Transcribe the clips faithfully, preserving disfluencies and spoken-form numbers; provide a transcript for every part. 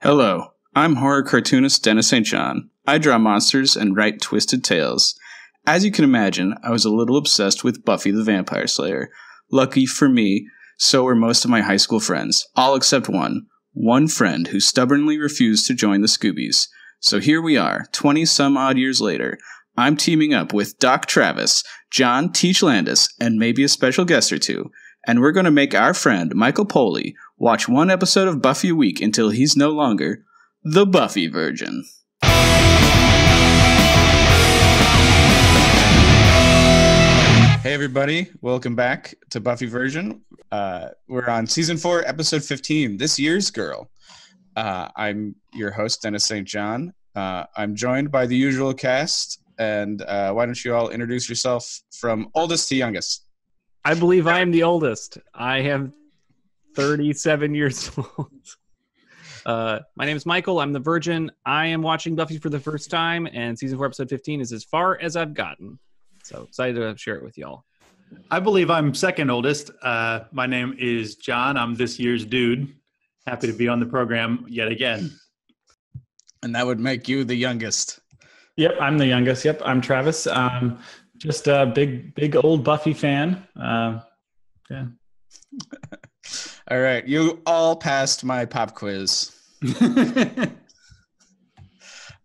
Hello, I'm horror cartoonist Dennis Saint John. I draw monsters and write twisted tales. As you can imagine, I was a little obsessed with Buffy the Vampire Slayer. Lucky for me, so were most of my high school friends, all except one. One friend who stubbornly refused to join the Scoobies. So here we are, twenty-some-odd years later. I'm teaming up with Doc Travis, John Teach Landis, and maybe a special guest or two. And we're going to make our friend, Michael Polley, watch one episode of Buffy a week until he's no longer the Buffy Virgin. Hey, everybody. Welcome back to Buffy Virgin. Uh, we're on Season four, Episode fifteen, This Year's Girl. Uh, I'm your host, Dennis Saint John. Uh, I'm joined by the usual cast. And uh, why don't you all introduce yourself from oldest to youngest? I believe I am the oldest. I am thirty-seven years old. Uh, my name is Michael. I'm the Virgin. I am watching Buffy for the first time, and Season four, Episode fifteen is as far as I've gotten. So excited to share it with y'all. I believe I'm second oldest. Uh, my name is John. I'm this year's dude. Happy to be on the program yet again. And that would make you the youngest. Yep, I'm the youngest. Yep, I'm Travis. Um Just a big, big old Buffy fan. Uh, yeah. All right. You all passed my pop quiz.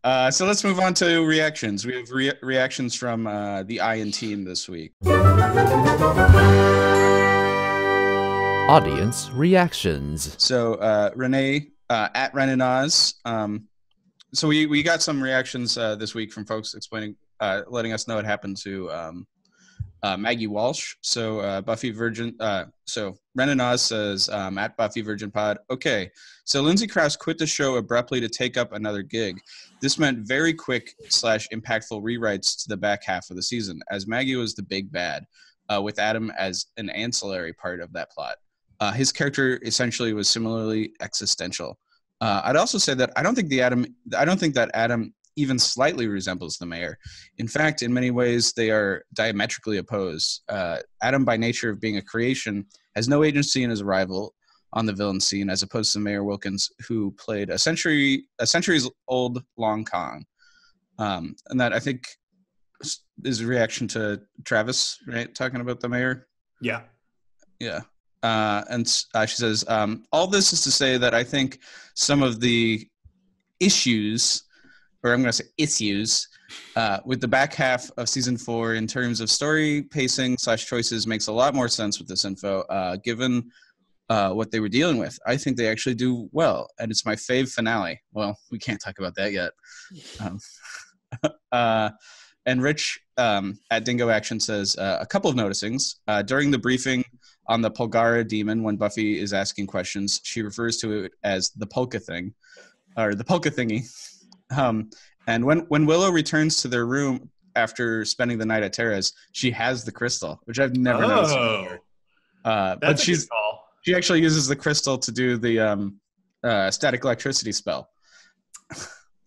uh, so let's move on to reactions. We have re- reactions from uh, the Ian team this week. Audience reactions. So uh, Renee uh, at Ren and Oz. Um, so we, we got some reactions uh, this week from folks explaining Uh, letting us know what happened to um, uh, Maggie Walsh. So uh, Buffy Virgin. Uh, so Ren and Oz says um, at Buffy Virgin Pod. Okay, so Lindsay Crouse quit the show abruptly to take up another gig. This meant very quick slash impactful rewrites to the back half of the season, as Maggie was the big bad, uh, with Adam as an ancillary part of that plot. Uh, his character essentially was similarly existential. Uh, I'd also say that I don't think the Adam. I don't think that Adam. even slightly resembles the mayor. In fact, in many ways, they are diametrically opposed. Uh, Adam, by nature of being a creation, has no agency in his arrival on the villain scene, as opposed to Mayor Wilkins, who played a century, a centuries-old long con. Um, and that, I think, is a reaction to Travis, right, talking about the mayor? Yeah. Yeah. Uh, and uh, she says, um, all this is to say that I think some of the issues... or I'm going to say issues, uh, with the back half of Season four in terms of story pacing slash choices makes a lot more sense with this info, uh, given uh, what they were dealing with. I think they actually do well, and it's my fave finale. Well, we can't talk about that yet. Um, uh, and Rich um, at Dingo Action says, uh, a couple of noticings. Uh, during the briefing on the Polgara demon, when Buffy is asking questions, she refers to it as the polka thing, or the polka thingy. Um, and when, when Willow returns to their room after spending the night at Tara's, she has the crystal, which I've never oh, noticed before. Uh, but she's, she actually uses the crystal to do the um, uh, static electricity spell.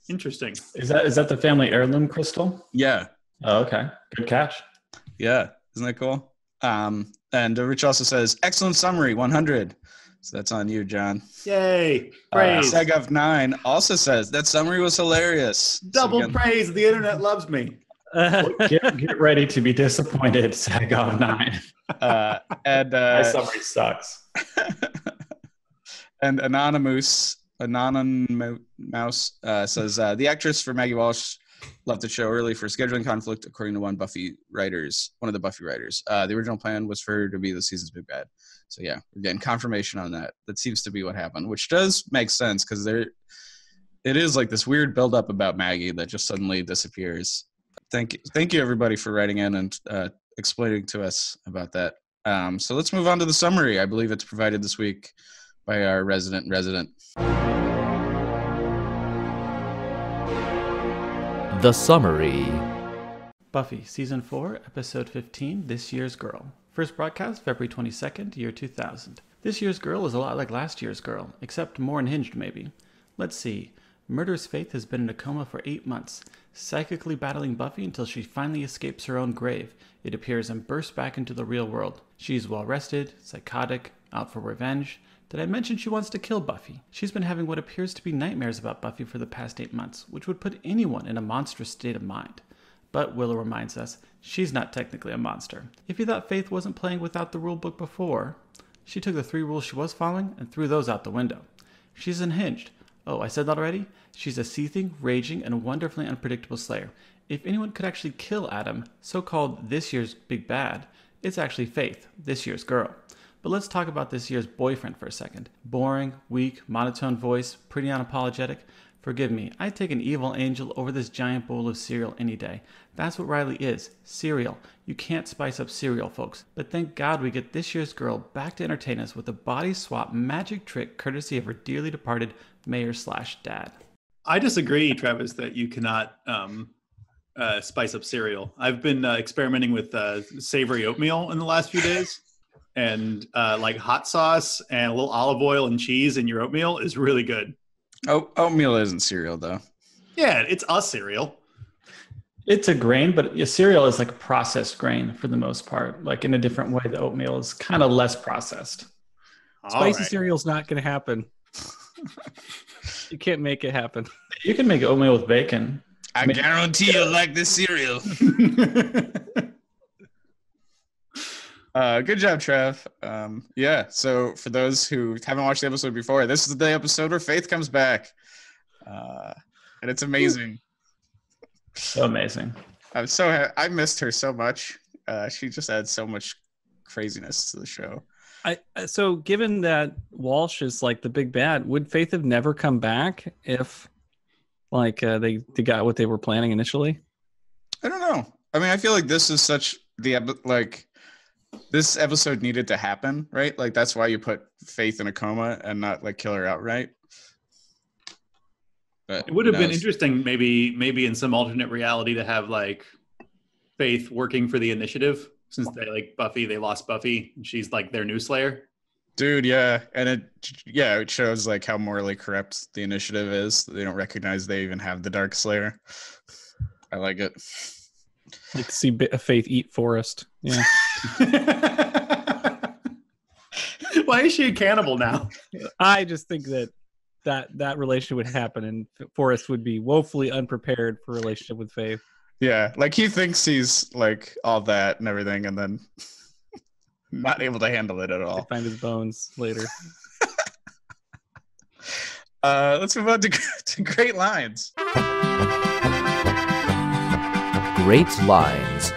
Interesting. Is that is that the family heirloom crystal? Yeah. Oh, okay. Good catch. Yeah. Isn't that cool? Um, and Rich also says, excellent summary, one hundred. So that's on you, John. Yay. Praise. Uh, Sag of nine also says, that summary was hilarious. Double so praise. The internet loves me. get, get ready to be disappointed, Sag of nine. Uh, and, uh, My summary sucks. and Anonymous, Anonymous uh, says, uh, the actress for Maggie Walsh left the show early for scheduling conflict, according to one Buffy writers, one of the Buffy writers. Uh, the original plan was for her to be the season's big bad. So yeah, again, confirmation on that. That seems to be what happened, which does make sense because there, it is like this weird buildup about Maggie that just suddenly disappears. Thank you, thank you everybody for writing in and uh, explaining to us about that. Um, so let's move on to the summary. I believe it's provided this week by our resident resident. The summary. Buffy, Season four, Episode fifteen, This Year's Girl. First broadcast, February twenty-second, year two thousand. This year's girl is a lot like last year's girl, except more unhinged, maybe. Let's see. Murderous Faith has been in a coma for eight months, psychically battling Buffy until she finally escapes her own grave, it appears, and bursts back into the real world. She's well-rested, psychotic, out for revenge, Did I mention she wants to kill Buffy? She's been having what appears to be nightmares about Buffy for the past eight months, which would put anyone in a monstrous state of mind. But Willow reminds us, she's not technically a monster. If you thought Faith wasn't playing without the rulebook before, she took the three rules she was following and threw those out the window. She's unhinged. Oh, I said that already? She's a seething, raging, and wonderfully unpredictable slayer. If anyone could actually kill Adam, so-called this year's big bad, it's actually Faith, this year's girl. But let's talk about this year's boyfriend for a second. Boring, weak, monotone voice, pretty unapologetic. Forgive me, I'd take an evil angel over this giant bowl of cereal any day. That's what Riley is, cereal. You can't spice up cereal, folks. But thank God we get this year's girl back to entertain us with a body swap magic trick courtesy of her dearly departed mayor slash dad. I disagree, Travis, that you cannot um, uh, spice up cereal. I've been uh, experimenting with uh, savory oatmeal in the last few days. And uh, like hot sauce and a little olive oil and cheese in your oatmeal is really good. Oh, oatmeal isn't cereal though. Yeah, it's a cereal. It's a grain, but a cereal is like a processed grain for the most part. Like in a different way, the oatmeal is kind of less processed. All Spicy right. cereal's not going to happen. You can't make it happen. You can make oatmeal with bacon. I, I mean, guarantee you'll like this cereal. Uh, good job, Trev. Um, yeah, so for those who haven't watched the episode before, this is the episode where Faith comes back. Uh, and it's amazing. So amazing. I'm so ha- I missed her so much. Uh, she just adds so much craziness to the show. I So given that Walsh is like the big bad, would Faith have never come back if like uh, they, they got what they were planning initially? I don't know. I mean, I feel like this is such the, like... This episode needed to happen, right? Like, that's why you put Faith in a coma and not, like, kill her outright. But it would have knows. been interesting, maybe maybe in some alternate reality, to have, like, Faith working for the Initiative. Since they, like, Buffy, they lost Buffy, and she's, like, their new Slayer. Dude, yeah. And, it yeah, it shows, like, how morally corrupt the Initiative is. They don't recognize they even have the Dark Slayer. I like it. You can see Faith eat Forrest. Yeah. Why is she a cannibal now? I just think that that that relationship would happen, and Forrest would be woefully unprepared for a relationship with Faith. Yeah, like he thinks he's like all that and everything, and then not able to handle it at all. They find his bones later. uh, let's move on to, to Great Lines. Great Lines.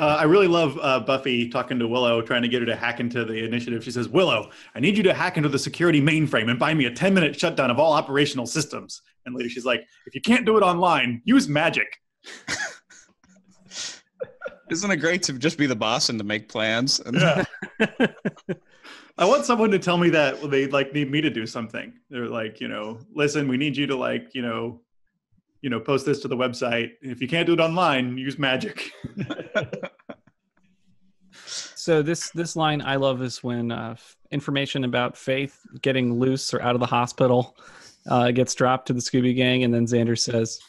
Uh, I really love uh, Buffy talking to Willow, trying to get her to hack into the Initiative. She says, Willow, I need you to hack into the security mainframe and buy me a ten-minute shutdown of all operational systems. And later she's like, if you can't do it online, use magic. Isn't it great to just be the boss and to make plans? Yeah. I want someone to tell me that they like need me to do something. They're like, you know, listen, we need you to like, you know, you know, post this to the website. If you can't do it online, use magic. So this this line I love is when uh, information about Faith getting loose or out of the hospital uh, gets dropped to the Scooby Gang, and then Xander says,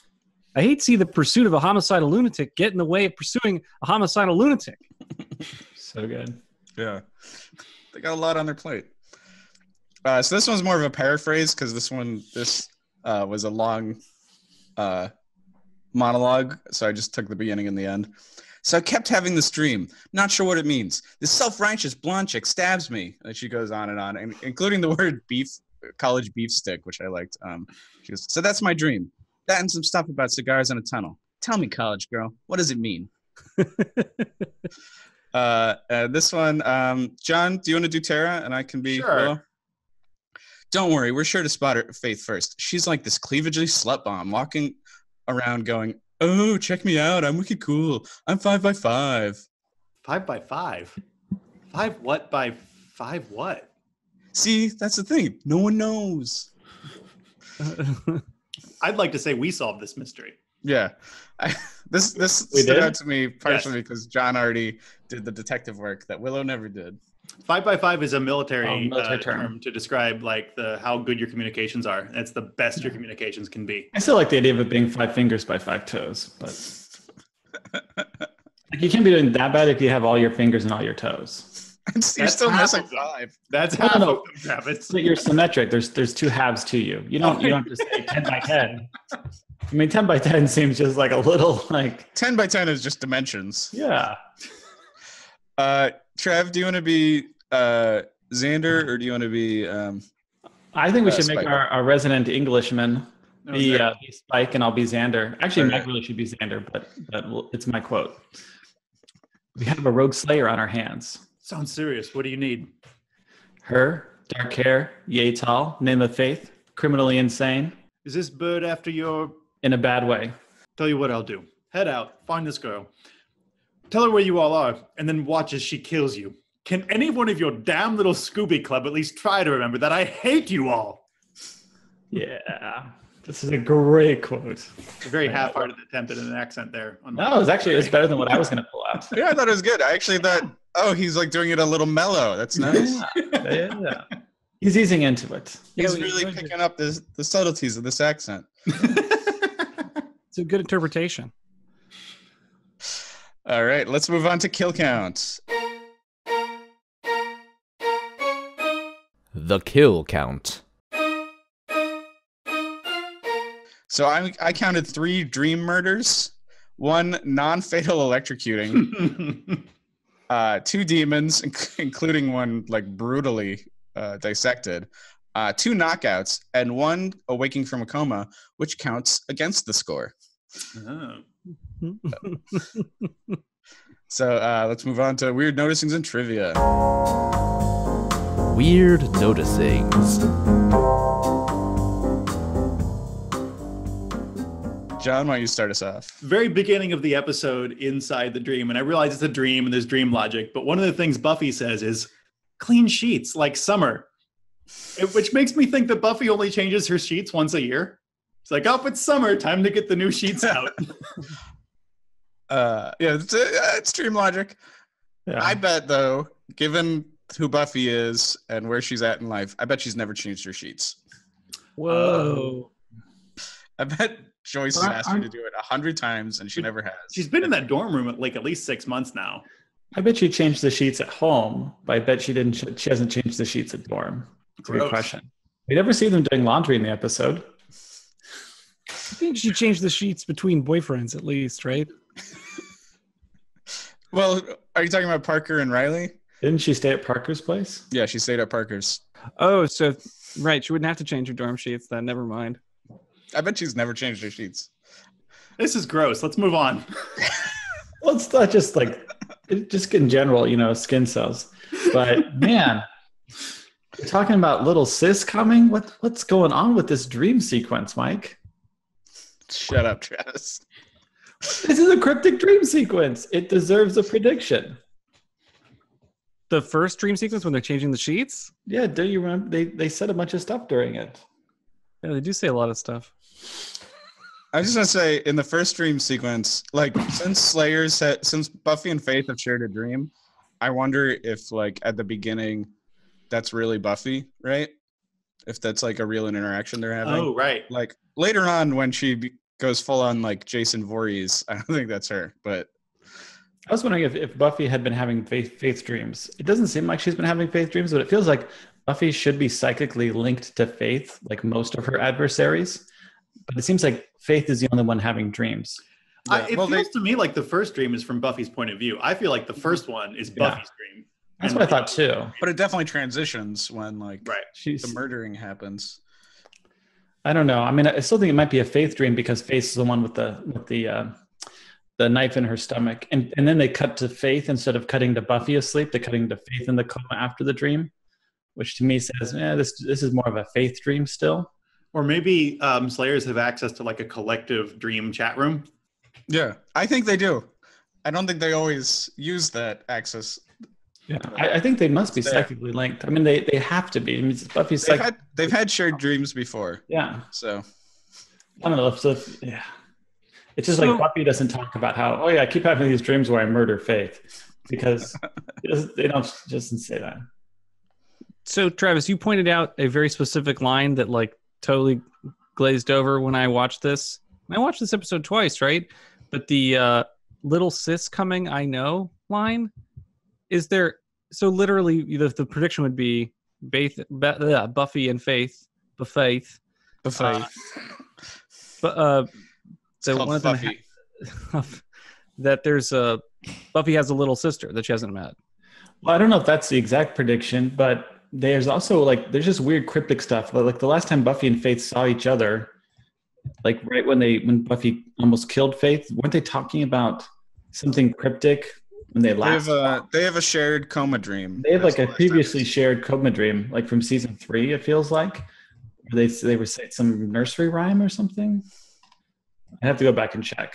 I hate to see the pursuit of a homicidal lunatic get in the way of pursuing a homicidal lunatic. So good. Yeah. They got a lot on their plate. Uh, so this one's more of a paraphrase because this one, this uh, was a long... Uh, monologue, so I just took the beginning and the end. So I kept having this dream, not sure what it means. This self-righteous blonde chick stabs me. And she goes on and on, and including the word beef, college beef stick, which I liked. Um, she goes, so that's my dream. That and some stuff about cigars in a tunnel. Tell me, college girl, what does it mean? uh, uh, this one, um, John, do you want to do Tara? And I can be sure. Willow? Don't worry, we're sure to spot her Faith first. She's like this cleavagely slut bomb walking around going, oh, check me out. I'm wicked cool. I'm five by five. Five by five? Five what by five what? See, that's the thing. No one knows. I'd like to say we solved this mystery. Yeah. I, this this we stood did? out to me partially yes. because John already did the detective work that Willow never did. Five by five is a military, oh, military uh, term. term to describe like the how good your communications are. That's the best your communications can be. I still like the idea of it being five fingers by five toes, but like you can't be doing that bad if you have all your fingers and all your toes. You're still missing five. That's half no, no, no. of them habits. So you're symmetric. There's there's two halves to you. You don't you don't have to say ten by ten. I mean, ten by ten seems just like a little like ten by ten is just dimensions. Yeah. Uh, Trev, do you want to be uh, Xander or do you want to be? Um, I think we uh, should make our, our resident Englishman no, be, uh, be Spike, and I'll be Xander. Actually, Meg right. really should be Xander, but but it's my quote. We have a rogue slayer on our hands. Sounds serious. What do you need? Her, dark hair, yay tall, name of Faith, criminally insane. Is this bird after your... In a bad way. Tell you what I'll do. Head out, find this girl. Tell her where you all are, and then watch as she kills you. Can any one of your damn little Scooby Club at least try to remember that I hate you all? Yeah. This is a great quote. A very half-hearted attempt at an accent there. No, it was actually it was better than what I was going to pull out. Yeah, I thought it was good. I actually thought, oh, he's like doing it a little mellow. That's nice. Yeah, yeah. He's easing into it. He's yeah, really picking it. up this, the subtleties of this accent. It's a good interpretation. All right, let's move on to Kill Count. The Kill Count. So I, I counted three dream murders, one non-fatal electrocuting, uh, two demons, inc- including one like brutally uh, dissected, uh, two knockouts, and one awaking from a coma, which counts against the score. Oh. So uh, let's move on to Weird Noticings and Trivia. Weird Noticings. John, why don't you start us off? Very beginning of the episode, Inside the Dream, and I realize it's a dream and there's dream logic, but one of the things Buffy says is, clean sheets, like summer. It, which makes me think that Buffy only changes her sheets once a year. It's like, oh, it's summer, time to get the new sheets out. uh, yeah, it's, uh, it's dream logic. Yeah. I bet, though, given who Buffy is and where she's at in life, I bet she's never changed her sheets. Whoa. Um, I bet... Joyce has asked her to do it a hundred times, and she never has. She's been in that dorm room at like at least six months now. I bet she changed the sheets at home, but I bet she didn't. She hasn't changed the sheets at dorm. That's a good question. We never see them doing laundry in the episode. I think she changed the sheets between boyfriends, at least, right? Well, are you talking about Parker and Riley? Didn't she stay at Parker's place? Yeah, she stayed at Parker's. Oh, so right, she wouldn't have to change her dorm sheets then. Never mind. I bet she's never changed her sheets. This is gross. Let's move on. Well, it's not just like, just in general, you know, skin cells. But man, you're talking about little sis coming? What What's going on with this dream sequence, Mike? Shut up, Travis. This is a cryptic dream sequence. It deserves a prediction. The first dream sequence when they're changing the sheets? Yeah, do you remember? They, they said a bunch of stuff during it. Yeah, they do say a lot of stuff. I was just going to say, in the first dream sequence, like, since Slayers, ha- since Buffy and Faith have shared a dream, I wonder if, like, at the beginning, that's really Buffy, right? If that's, like, a real interaction they're having. Oh, right. Like, later on, when she be- goes full on, like, Jason Voorhees, I don't think that's her, but... I was wondering if, if Buffy had been having faith, faith dreams. It doesn't seem like she's been having faith dreams, but it feels like Buffy should be psychically linked to Faith, like most of her adversaries. But it seems like Faith is the only one having dreams. Yeah. I, it well, feels they, to me like the first dream is from Buffy's point of view. I feel like the first one is yeah. Buffy's dream. That's what I thought too. But it definitely transitions when like right. She's, the murdering happens. I don't know. I mean, I still think it might be a Faith dream because Faith is the one with the with the uh, the knife in her stomach, and and then they cut to Faith instead of cutting to Buffy asleep. They're cutting to Faith in the coma after the dream. Which to me says, eh, this this is more of a Faith dream still. Or maybe um, Slayers have access to like a collective dream chat room. Yeah, I think they do. I don't think they always use that access. Yeah, I, I think they must be psychically linked. I mean, they, they have to be. I mean, Buffy's they've, psych- had, they've had shared dreams before. Yeah. So. I don't know. If, so if, yeah. It's just so, like Buffy doesn't talk about how, oh yeah, I keep having these dreams where I murder Faith. Because it doesn't, they don't just say that. So, Travis, you pointed out a very specific line that, like, totally glazed over when I watched this. And I watched this episode twice, right? But the uh, little sis coming I know line, is there so literally the, the prediction would be Faith, Buffy and Faith, but Faith, but Faith, but uh, so one of them ha- that there's a Buffy has a little sister that she hasn't met. Well, I don't know if that's the exact prediction, but there's also like there's just weird cryptic stuff. But like the last time Buffy and Faith saw each other, like right when they when Buffy almost killed Faith, weren't they talking about something cryptic? When they, they, have a, they have a shared coma dream. They have like a previously shared coma dream, like from season three, it feels like. They they were saying some nursery rhyme or something. I have to go back and check.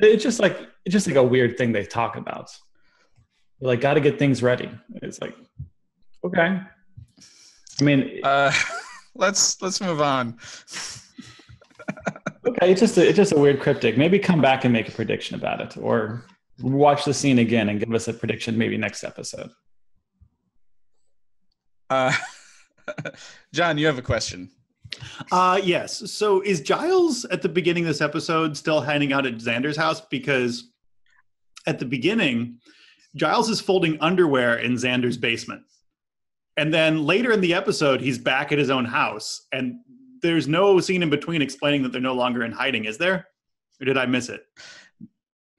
It's just like it's just like a weird thing they talk about. They're like, got to get things ready. It's like, okay. I mean, uh, let's let's move on. Okay, it's just a, it's just a weird cryptic. Maybe come back and make a prediction about it, or watch the scene again and give us a prediction maybe next episode. Uh, John, you have a question. Uh, yes. So is Giles at the beginning of this episode still hanging out at Xander's house? Because at the beginning, Giles is folding underwear in Xander's basement. And then later in the episode, he's back at his own house. And there's no scene in between explaining that they're no longer in hiding, is there? Or did I miss it?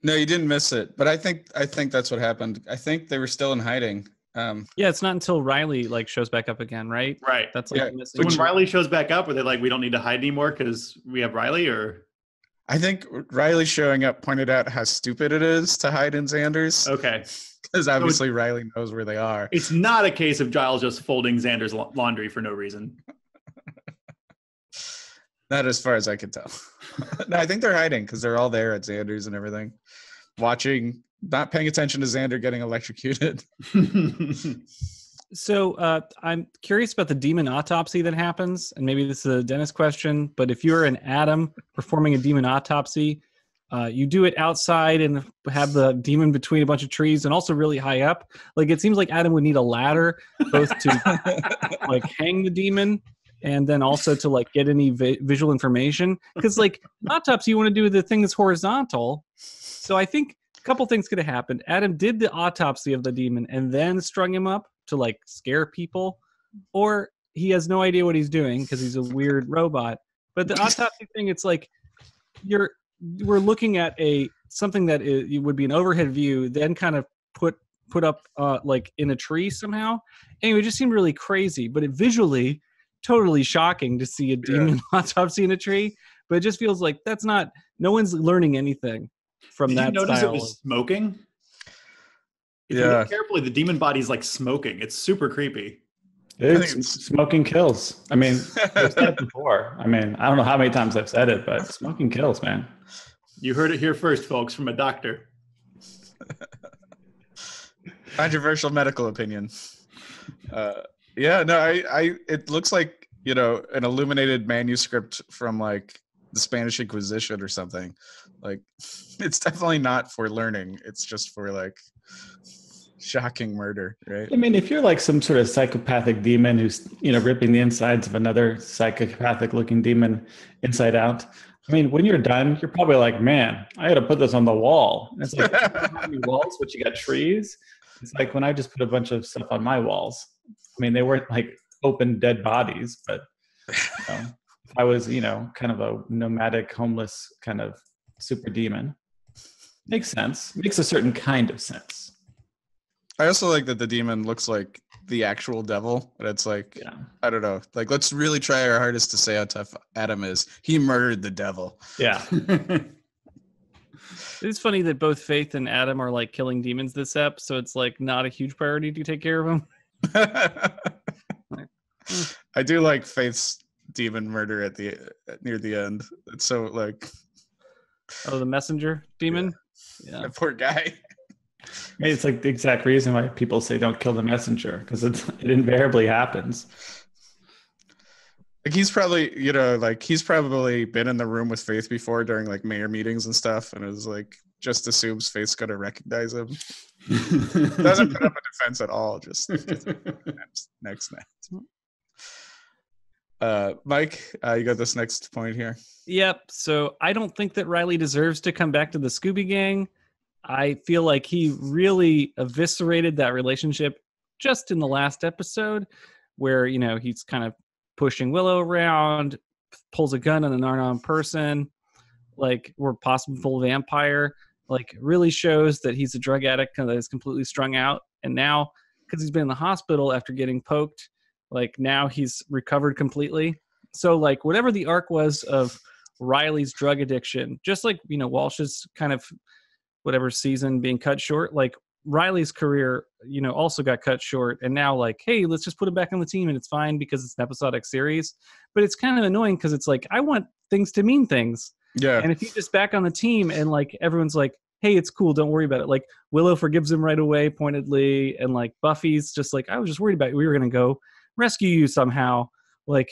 No, you didn't miss it, but I think I think that's what happened. I think they were still in hiding. Um, yeah, it's not until Riley like shows back up again, right? Right. That's like yeah. missing. So when Riley shows back up, are they like, we don't need to hide anymore because we have Riley? Or I think Riley showing up pointed out how stupid it is to hide in Xander's. Okay. Because obviously so Riley knows where they are. It's not a case of Giles just folding Xander's la- laundry for no reason. Not as far as I can tell. No, I think they're hiding because they're all there at Xander's and everything. Watching, not paying attention to Xander getting electrocuted. So uh, I'm curious about the demon autopsy that happens. And maybe this is a Dennis question, but if you're an Adam performing a demon autopsy, uh, you do it outside and have the demon between a bunch of trees and also really high up. Like it seems like Adam would need a ladder both to like hang the demon and then also to like get any vi- visual information. Because like autopsy, you want to do the thing that's horizontal. So I think a couple things could have happened. Adam did the autopsy of the demon and then strung him up to like scare people. Or he has no idea what he's doing because he's a weird robot. But the autopsy thing, it's like you're we're looking at a something that is, would be an overhead view, then kind of put put up uh, like in a tree somehow. Anyway, it just seemed really crazy. But it visually... totally shocking to see a demon yeah. autopsy in a tree, but it just feels like that's not, no one's learning anything from Did that style. Did you notice style. It was smoking? If yeah. you look carefully, the demon body's like smoking. It's super creepy. It's, it's smoking kills. I mean, I've said it before. I mean, I don't know how many times I've said it, but smoking kills, man. You heard it here first, folks, from a doctor. Controversial medical opinion. Uh, Yeah, no, I, I, it looks like, you know, an illuminated manuscript from like the Spanish Inquisition or something. Like, it's definitely not for learning. It's just for like shocking murder, right? I mean, if you're like some sort of psychopathic demon who's, you know, ripping the insides of another psychopathic looking demon inside out, I mean, when you're done, you're probably like, man, I got to put this on the wall. And it's like, walls, but you got trees. It's like when I just put a bunch of stuff on my walls. I mean, they weren't like open dead bodies, but you know, if I was, you know, kind of a nomadic, homeless kind of super demon. Makes sense. Makes a certain kind of sense. I also like that the demon looks like the actual devil, but it's like, yeah. I don't know. Like, let's really try our hardest to say how tough Adam is. He murdered the devil. Yeah. It's funny that both Faith and Adam are like killing demons this ep, so it's like not a huge priority to take care of them. I do like Faith's demon murder at the near the end. It's so like oh, the messenger demon. Yeah, yeah. That poor guy. It's like the exact reason why people say don't kill the messenger because it it invariably happens. Like he's probably you know like he's probably been in the room with Faith before during like mayor meetings and stuff, and it was like just assumes Faith's gonna recognize him. Doesn't put up a defense at all. Just, just next, next, next. Uh, Mike, uh, you got this next point here. Yep. So I don't think that Riley deserves to come back to the Scooby Gang. I feel like he really eviscerated that relationship just in the last episode where, you know, he's kind of pushing Willow around, pulls a gun on an unarmed person, like, or possible vampire, like, really shows that he's a drug addict that is completely strung out. And now, because he's been in the hospital after getting poked, like, now he's recovered completely. So, like, whatever the arc was of Riley's drug addiction, just like, you know, Walsh's kind of whatever season being cut short, like, Riley's career, you know, also got cut short. And now, like, hey, let's just put him back on the team and it's fine because it's an episodic series. But it's kind of annoying because it's like, I want things to mean things. Yeah. And if he's just back on the team and, like, everyone's like, hey, it's cool, don't worry about it. Like, Willow forgives him right away pointedly. And, like, Buffy's just like, I was just worried about you. We were going to go rescue you somehow. Like,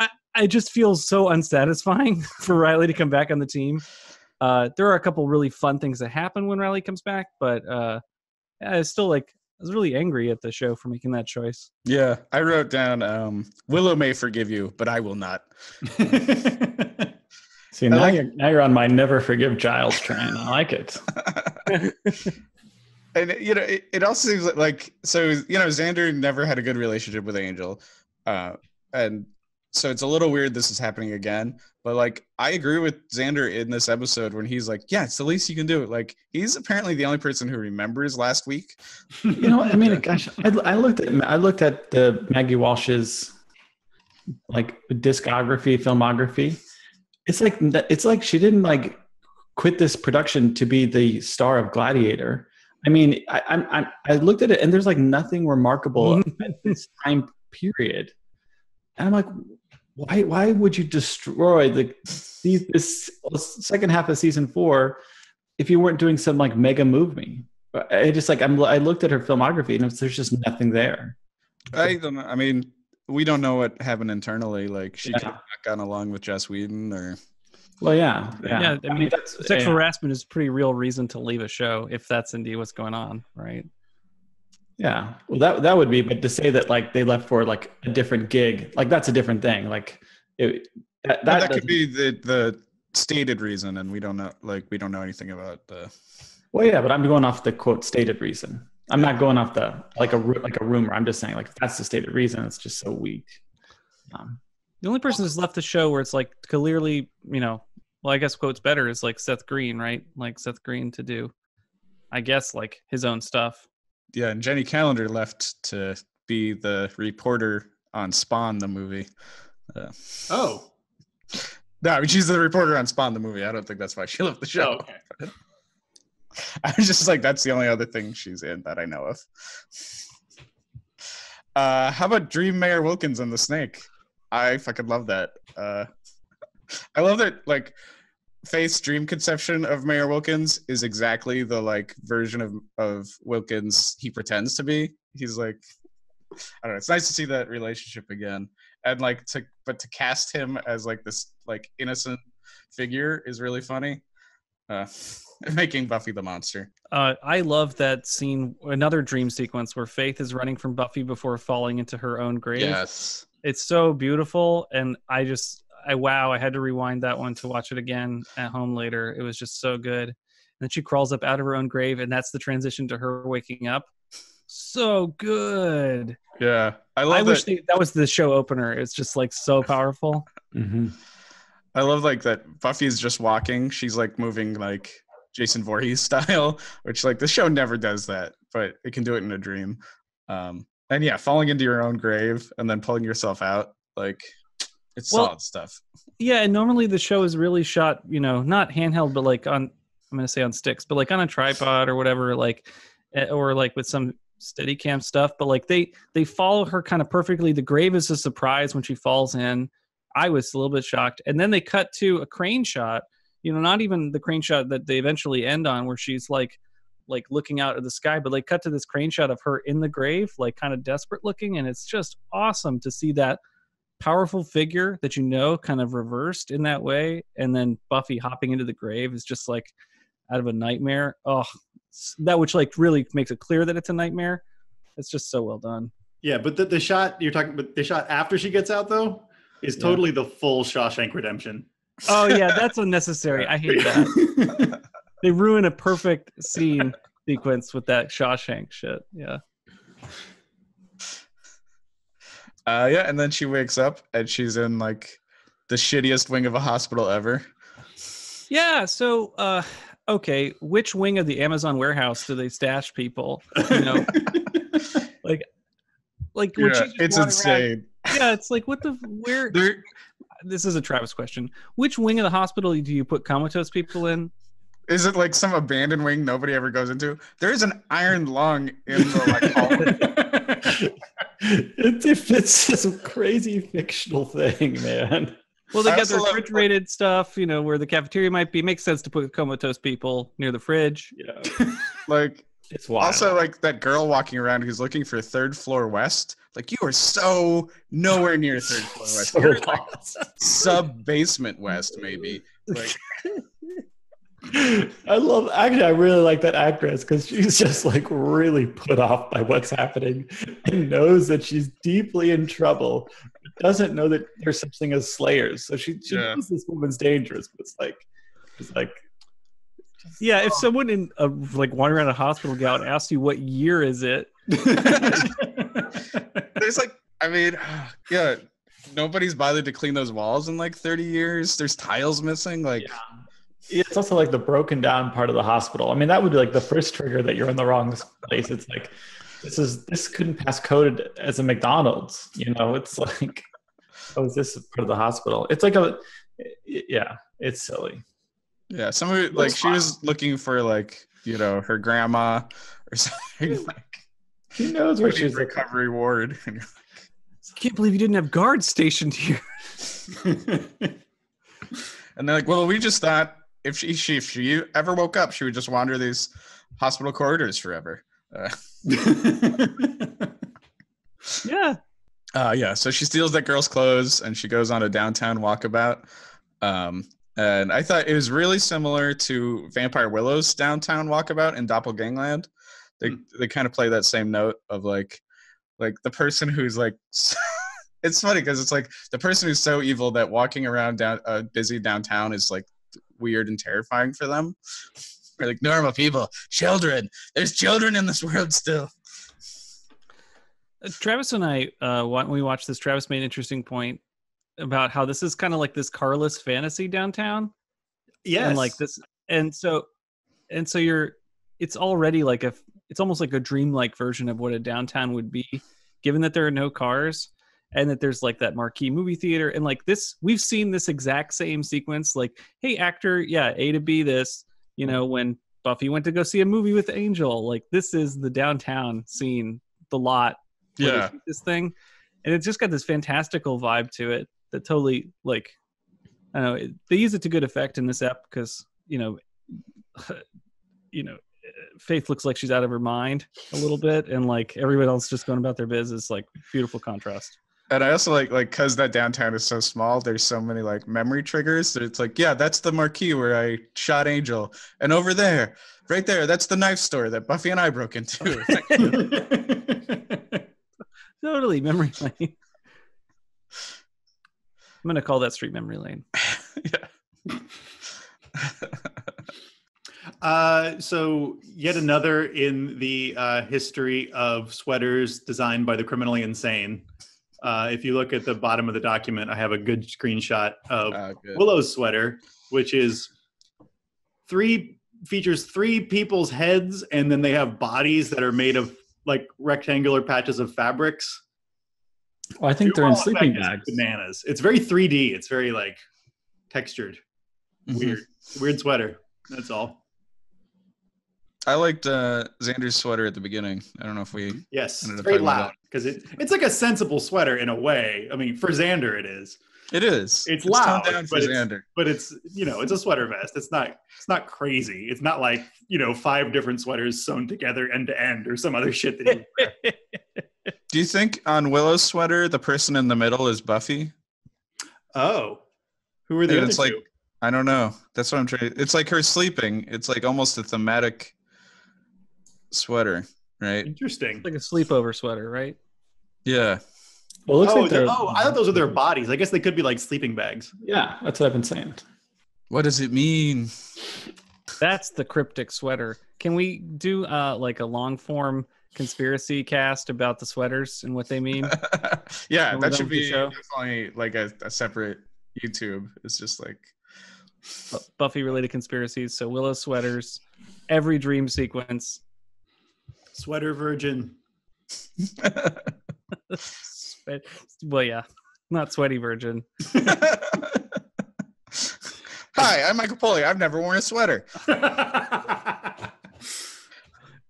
I, I just feel so unsatisfying for Riley to come back on the team. Uh, there are a couple really fun things that happen when Riley comes back, but uh, I was still like, I was really angry at the show for making that choice. Yeah. I wrote down, um, Willow may forgive you, but I will not. See, now, like, you're, now you're on my never forgive Giles train. I like it. And, you know, it, it also seems like, like, so, you know, Xander never had a good relationship with Angel. Uh, and so it's a little weird this is happening again. But, like, I agree with Xander in this episode when he's like, yeah, it's the least you can do. Like, he's apparently the only person who remembers last week. You know, I mean, gosh, I, I, looked at, I looked at the Maggie Walsh's, like, discography, filmography. It's like it's like she didn't like quit this production to be the star of Gladiator. I mean, I I, I looked at it and there's like nothing remarkable in this time period. And I'm like, why why would you destroy the this second half of season four if you weren't doing some like mega movie? I just like I'm I looked at her filmography and there's just nothing there. I don't know. I mean, we don't know what happened internally. Like, she yeah. could have not gotten along with Jess Whedon or. Well, yeah. Yeah. yeah I mean, I mean that's, sexual yeah. harassment is a pretty real reason to leave a show if that's indeed what's going on. Right. Yeah. Well, that, that would be, but to say that like they left for like a different gig, like that's a different thing. Like it, that, that, that could be the, the stated reason. And we don't know, like, we don't know anything about the. Well, yeah, but I'm going off the quote stated reason. I'm not going off the like a like a rumor. I'm just saying like that's the stated reason. It's just so weak. Um, the only person that's left the show where it's like clearly, you know, well, I guess quotes better is like Seth Green, right? Like Seth Green to do, I guess, like his own stuff. Yeah, and Jenny Calendar left to be the reporter on Spawn the movie. Uh, oh, no, I mean, she's the reporter on Spawn the movie. I don't think that's why she left the show. Oh, okay. I was just like, that's the only other thing she's in that I know of. Uh, how about Dream Mayor Wilkins and the Snake? I fucking love that. Uh, I love that, like, Faith's dream conception of Mayor Wilkins is exactly the, like, version of, of Wilkins he pretends to be. He's like, I don't know, it's nice to see that relationship again. And, like, to but to cast him as, like, this, like, innocent figure is really funny. Uh, making Buffy the monster. Uh, I love that scene, another dream sequence where Faith is running from Buffy before falling into her own grave. Yes. It's so beautiful. And I just, I wow, I had to rewind that one to watch it again at home later. It was just so good. And then she crawls up out of her own grave and that's the transition to her waking up. So good. Yeah. I love I that. wish they, that was the show opener. It's just like so powerful. Mm-hmm. I love like that Buffy's just walking. She's like moving like Jason Voorhees style, which like the show never does that, but it can do it in a dream. Um, and yeah, falling into your own grave and then pulling yourself out. Like it's well, solid stuff. Yeah. And normally the show is really shot, you know, not handheld, but like on, I'm going to say on sticks, but like on a tripod or whatever, like, or like with some steady cam stuff, but like they, they follow her kind of perfectly. The grave is a surprise when she falls in. I was a little bit shocked. And then they cut to a crane shot, you know, not even the crane shot that they eventually end on where she's like, like looking out at the sky, but they cut to this crane shot of her in the grave, like kind of desperate looking. And it's just awesome to see that powerful figure that, you know, kind of reversed in that way. And then Buffy hopping into the grave is just like out of a nightmare. Oh, that which like really makes it clear that it's a nightmare. It's just so well done. Yeah. But the, the shot you're talking about, the shot after she gets out though, is totally yeah. the full Shawshank Redemption. Oh, yeah, that's unnecessary. I hate that. They ruin a perfect scene sequence with that Shawshank shit. Yeah. Uh, yeah, and then she wakes up and she's in like the shittiest wing of a hospital ever. Yeah, so uh, okay, which wing of the Amazon warehouse do they stash people? You know, like, like yeah, it's insane. Around, yeah, it's like what the where. They're, this is a Travis question. Which wing of the hospital do you put comatose people in? Is it like some abandoned wing nobody ever goes into? There is an iron lung in the like. It fits this crazy fictional thing, man. Well, they got the refrigerated love- stuff, you know, where the cafeteria might be. It makes sense to put comatose people near the fridge. Yeah, like it's wild. Also like that girl walking around who's looking for third floor west. Like you are so nowhere near third floor west. So you're like sub basement west, maybe. Like. I love actually I really like that actress because she's just like really put off by what's happening and knows that she's deeply in trouble, doesn't know that there's such thing as slayers, so she, she yeah. knows this woman's dangerous, but it's like it's like just, yeah oh. if someone in a, like wandering around a hospital gown asks you what year is it. There's like I mean yeah nobody's bothered to clean those walls in like thirty years. There's tiles missing, like yeah. It's also like the broken down part of the hospital. I mean, that would be like the first trigger that you're in the wrong place. It's like, this is this couldn't pass coded as a McDonald's, you know? It's like, oh, is this part of the hospital? It's like a, yeah, it's silly. Yeah, some of it, like she was looking for like, you know, her grandma or something. Like, who knows where she's recovery ward. And you're like, I can't believe you didn't have guards stationed here. And they're like, well, we just thought, If she, she if she ever woke up, she would just wander these hospital corridors forever. Uh. yeah. Uh, yeah. So she steals that girl's clothes and she goes on a downtown walkabout. Um, and I thought it was really similar to Vampire Willow's downtown walkabout in Doppelgangland. They mm. they kind of play that same note of like, like the person who's like. It's funny because it's like the person who's so evil that walking around down a uh, busy downtown is like. Weird and terrifying for them. They're like normal people, children. There's children in this world still. Uh, Travis and I, uh, when we watched this, Travis made an interesting point about how this is kind of like this carless fantasy downtown. Yes. And like this, and so, and so you're. It's already like a. It's almost like a dreamlike version of what a downtown would be, given that there are no cars. And that there's like that marquee movie theater. And like this, we've seen this exact same sequence. Like, hey, actor, yeah, A to B this, you know, when Buffy went to go see a movie with Angel. Like this is the downtown scene, the lot. Yeah. This thing. And it's just got this fantastical vibe to it that totally like, I don't know, it, they use it to good effect in this app because, you know, you know, Faith looks like she's out of her mind a little bit. And like everyone else just going about their biz is like beautiful contrast. And I also like, like, cause that downtown is so small, there's so many like memory triggers that it's like, yeah, that's the marquee where I shot Angel. And over there, right there, that's the knife store that Buffy and I broke into. Totally memory lane. I'm going to call that street memory lane. Yeah. Uh, so yet another in the uh, history of sweaters designed by the criminally insane. Uh, if you look at the bottom of the document, I have a good screenshot of oh, good. Willow's sweater, which is three features three people's heads, and then they have bodies that are made of like rectangular patches of fabrics. Oh, I think Two they're in sleeping bags. Bananas. It's very three D. It's very like textured. Weird, mm-hmm. Weird sweater. That's all. I liked uh, Xander's sweater at the beginning. I don't know if we... Yes, it's very loud because it, it's like a sensible sweater in a way. I mean, for Xander, it is. It is. It's, it's loud, down for but, Xander. It's, but it's, you know, it's a sweater vest. It's not It's not crazy. It's not like, you know, five different sweaters sewn together end to end or some other shit that you wear. Do you think on Willow's sweater, the person in the middle is Buffy? Oh. Who are the and other it's two? Like, I don't know. That's what I'm trying... It's like her sleeping. It's like almost a thematic... sweater, right? Interesting. It's like a sleepover sweater, right? Yeah. Well, it looks oh, like they're... oh, I thought those were their bodies. I guess they could be like sleeping bags. Yeah, that's what I've been saying. What does it mean? That's the cryptic sweater. Can we do uh, like a long form conspiracy cast about the sweaters and what they mean. Yeah, that, that should be definitely like a, a separate YouTube. It's just like Buffy related conspiracies. So Willow sweaters, every dream sequence. Sweater virgin. Well, yeah, not sweaty virgin. Hi, I'm Michael Polley. I've never worn a sweater.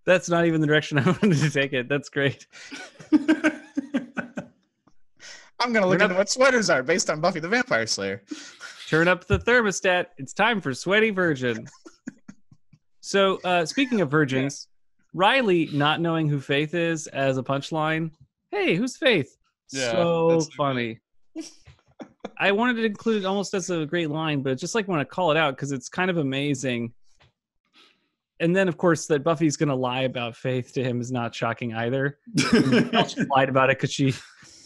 That's not even the direction I wanted to take it. That's great. I'm going to look into what sweaters are based on Buffy the Vampire Slayer. Turn up the thermostat. It's time for Sweaty Virgin. So uh, speaking of virgins, Riley not knowing who Faith is as a punchline. Hey, who's Faith? Yeah, so funny. I wanted to include it almost as a great line, but just like want to call it out because it's kind of amazing. And then, of course, that Buffy's going to lie about Faith to him is not shocking either. She lied about it because she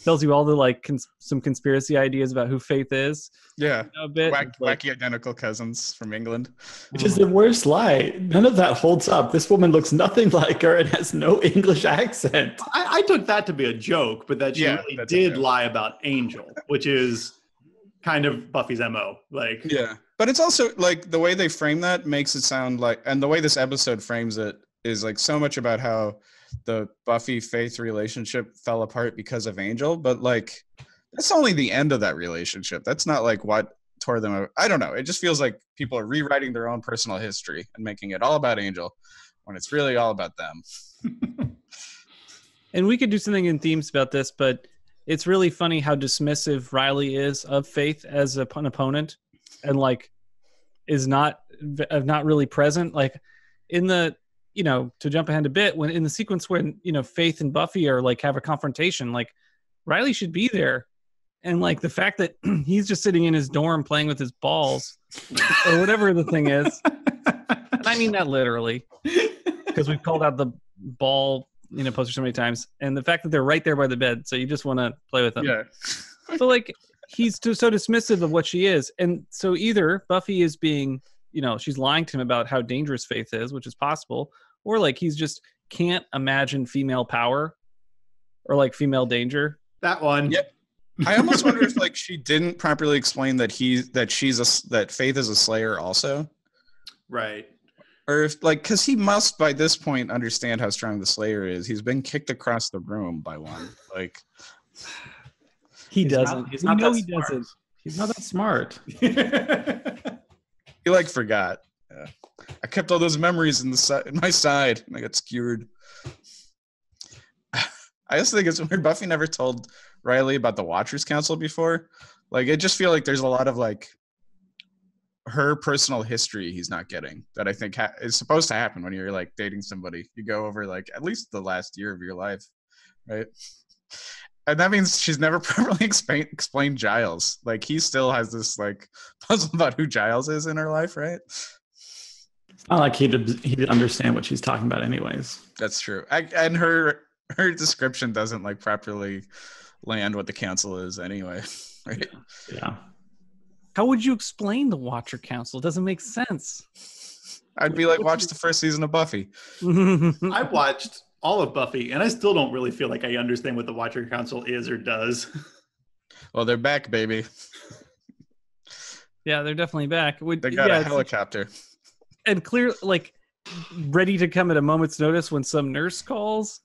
tells you all the like cons- some conspiracy ideas about who Faith is. Yeah, you know, a bit. Wack, like, wacky identical cousins from England. Which is the worst lie. None of that holds up. This woman looks nothing like her and has no English accent. I, I took that to be a joke, but that she yeah, really did lie about Angel, which is kind of Buffy's M O. Like, yeah. But it's also like the way they frame that makes it sound like, and the way this episode frames it is like so much about how the Buffy Faith relationship fell apart because of Angel. But like, that's only the end of that relationship. That's not like what tore them apart. I don't know. It just feels like people are rewriting their own personal history and making it all about Angel when it's really all about them. And we could do something in themes about this, but it's really funny how dismissive Riley is of Faith as a, an opponent. And like, is not not really present. Like, in the you know to jump ahead a bit, when in the sequence when you know Faith and Buffy are like have a confrontation, like Riley should be there, and like the fact that he's just sitting in his dorm playing with his balls or whatever the thing is. And I mean that literally because we've called out the ball you know poster so many times, and the fact that they're right there by the bed, so you just want to play with them. Yeah. So like. He's too, so dismissive of what she is. And so either Buffy is being, you know, she's lying to him about how dangerous Faith is, which is possible, or like he's just can't imagine female power or like female danger. That one. Yep. I almost wonder if like she didn't properly explain that he that she's a that Faith is a slayer also. Right. Or if like because he must by this point understand how strong the slayer is. He's been kicked across the room by one. Like He he's doesn't. Not, he's not that he smart. Doesn't. He's not that smart. He like forgot. Yeah. I kept all those memories in the si- in my side, and I got skewered. I just think it's weird. Buffy never told Riley about the Watchers Council before. Like, I just feel like there's a lot of like her personal history he's not getting that I think ha- is supposed to happen when you're like dating somebody. You go over like at least the last year of your life, right? And that means she's never properly explain, explained Giles. Like, he still has this, like, puzzle about who Giles is in her life, right? It's not like he did, he did understand what she's talking about anyways. That's true. I, and her her description doesn't, like, properly land what the council is anyway, right? Yeah. Yeah. How would you explain the Watcher Council? It doesn't make sense. I'd be like, watch the first season of Buffy. I watched... all of Buffy, and I still don't really feel like I understand what the Watcher Council is or does. Well, they're back, baby. Yeah, they're definitely back. We, they got yeah, a helicopter. And clear, like, ready to come at a moment's notice when some nurse calls.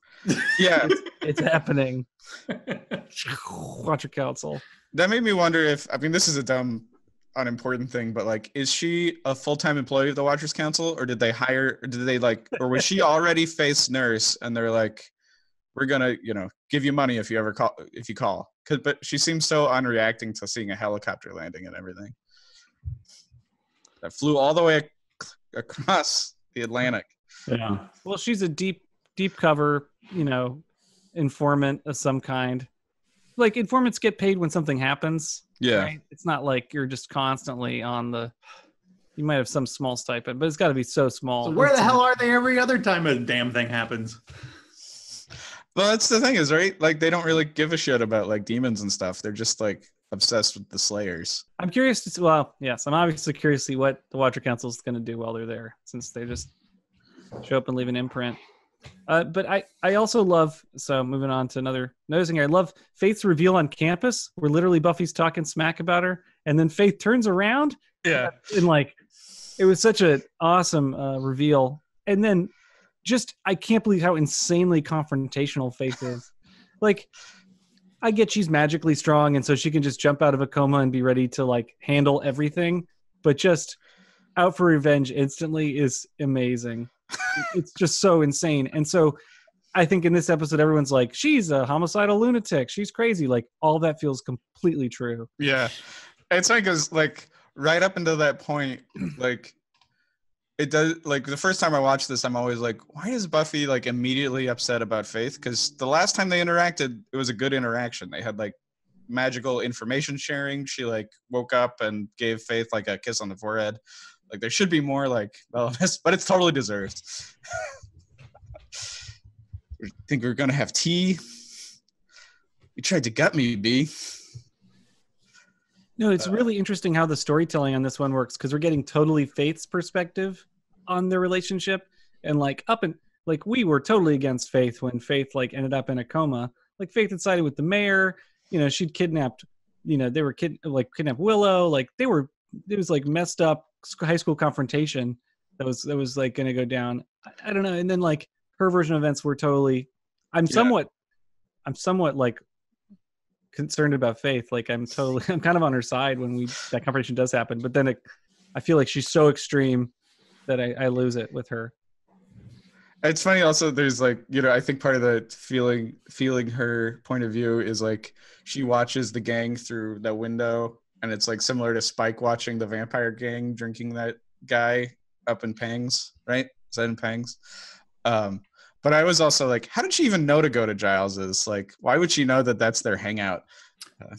Yeah. It's, it's happening. Watcher Council. That made me wonder if, I mean, this is a dumb, unimportant thing, but like, is she a full-time employee of the Watchers Council, or did they hire, or did they like, or was she already face nurse and they're like, we're gonna, you know, give you money if you ever call, if you call. Cause, but she seems so unreacting to seeing a helicopter landing and everything. That flew all the way ac- across the Atlantic. Yeah. Well, she's a deep, deep cover, you know, informant of some kind. Like, informants get paid when something happens. Yeah. Right? It's not like you're just constantly on the, you might have some small stipend, but it's got to be so small. So where the hell are they every other time a damn thing happens? Well, that's the thing is, right? Like, they don't really give a shit about like demons and stuff. They're just like obsessed with the Slayers. I'm curious to see, well, yes, I'm obviously curious to see what the Watcher Council is going to do while they're there, since they just show up and leave an imprint. Uh, but I, I also love, so moving on to another noticing here, I love Faith's reveal on campus where literally Buffy's talking smack about her. And then Faith turns around. Yeah. And like, it was such an awesome uh, reveal. And then just, I can't believe how insanely confrontational Faith is. Like, I get she's magically strong. And so she can just jump out of a coma and be ready to like handle everything. But just out for revenge instantly is amazing. It's just so insane. And so I think in this episode, everyone's like, she's a homicidal lunatic. She's crazy. Like, all that feels completely true. Yeah. It's funny because, like, right up until that point, like, it does, like, the first time I watch this, I'm always like, why is Buffy, like, immediately upset about Faith? Because the last time they interacted, it was a good interaction. They had, like, magical information sharing. She, like, woke up and gave Faith, like, a kiss on the forehead. Like, there should be more, like, wellness, but it's totally deserved. I think we're going to have tea. You tried to gut me, B. No, it's uh, really interesting how the storytelling on this one works, because we're getting totally Faith's perspective on their relationship. And, like, up and, like, we were totally against Faith when Faith, like, ended up in a coma. Like, Faith had sided with the mayor. You know, she'd kidnapped, you know, they were, kid like, kidnapped Willow. Like, they were, it was, like, messed up high school confrontation that was that was like gonna go down. I, I don't know. And then like her version of events were totally. I'm somewhat, yeah. I'm somewhat like concerned about Faith. Like I'm totally, I'm kind of on her side when we that confrontation does happen. But then it, I feel like she's so extreme that I, I lose it with her. It's funny. Also, there's like you know I think part of the feeling feeling her point of view is like she watches the gang through the window. And it's like similar to Spike watching the vampire gang drinking that guy up in Pangs, right? Is that in Pangs? Um, but I was also like, how did she even know to go to Giles's? Like, why would she know that that's their hangout? Uh,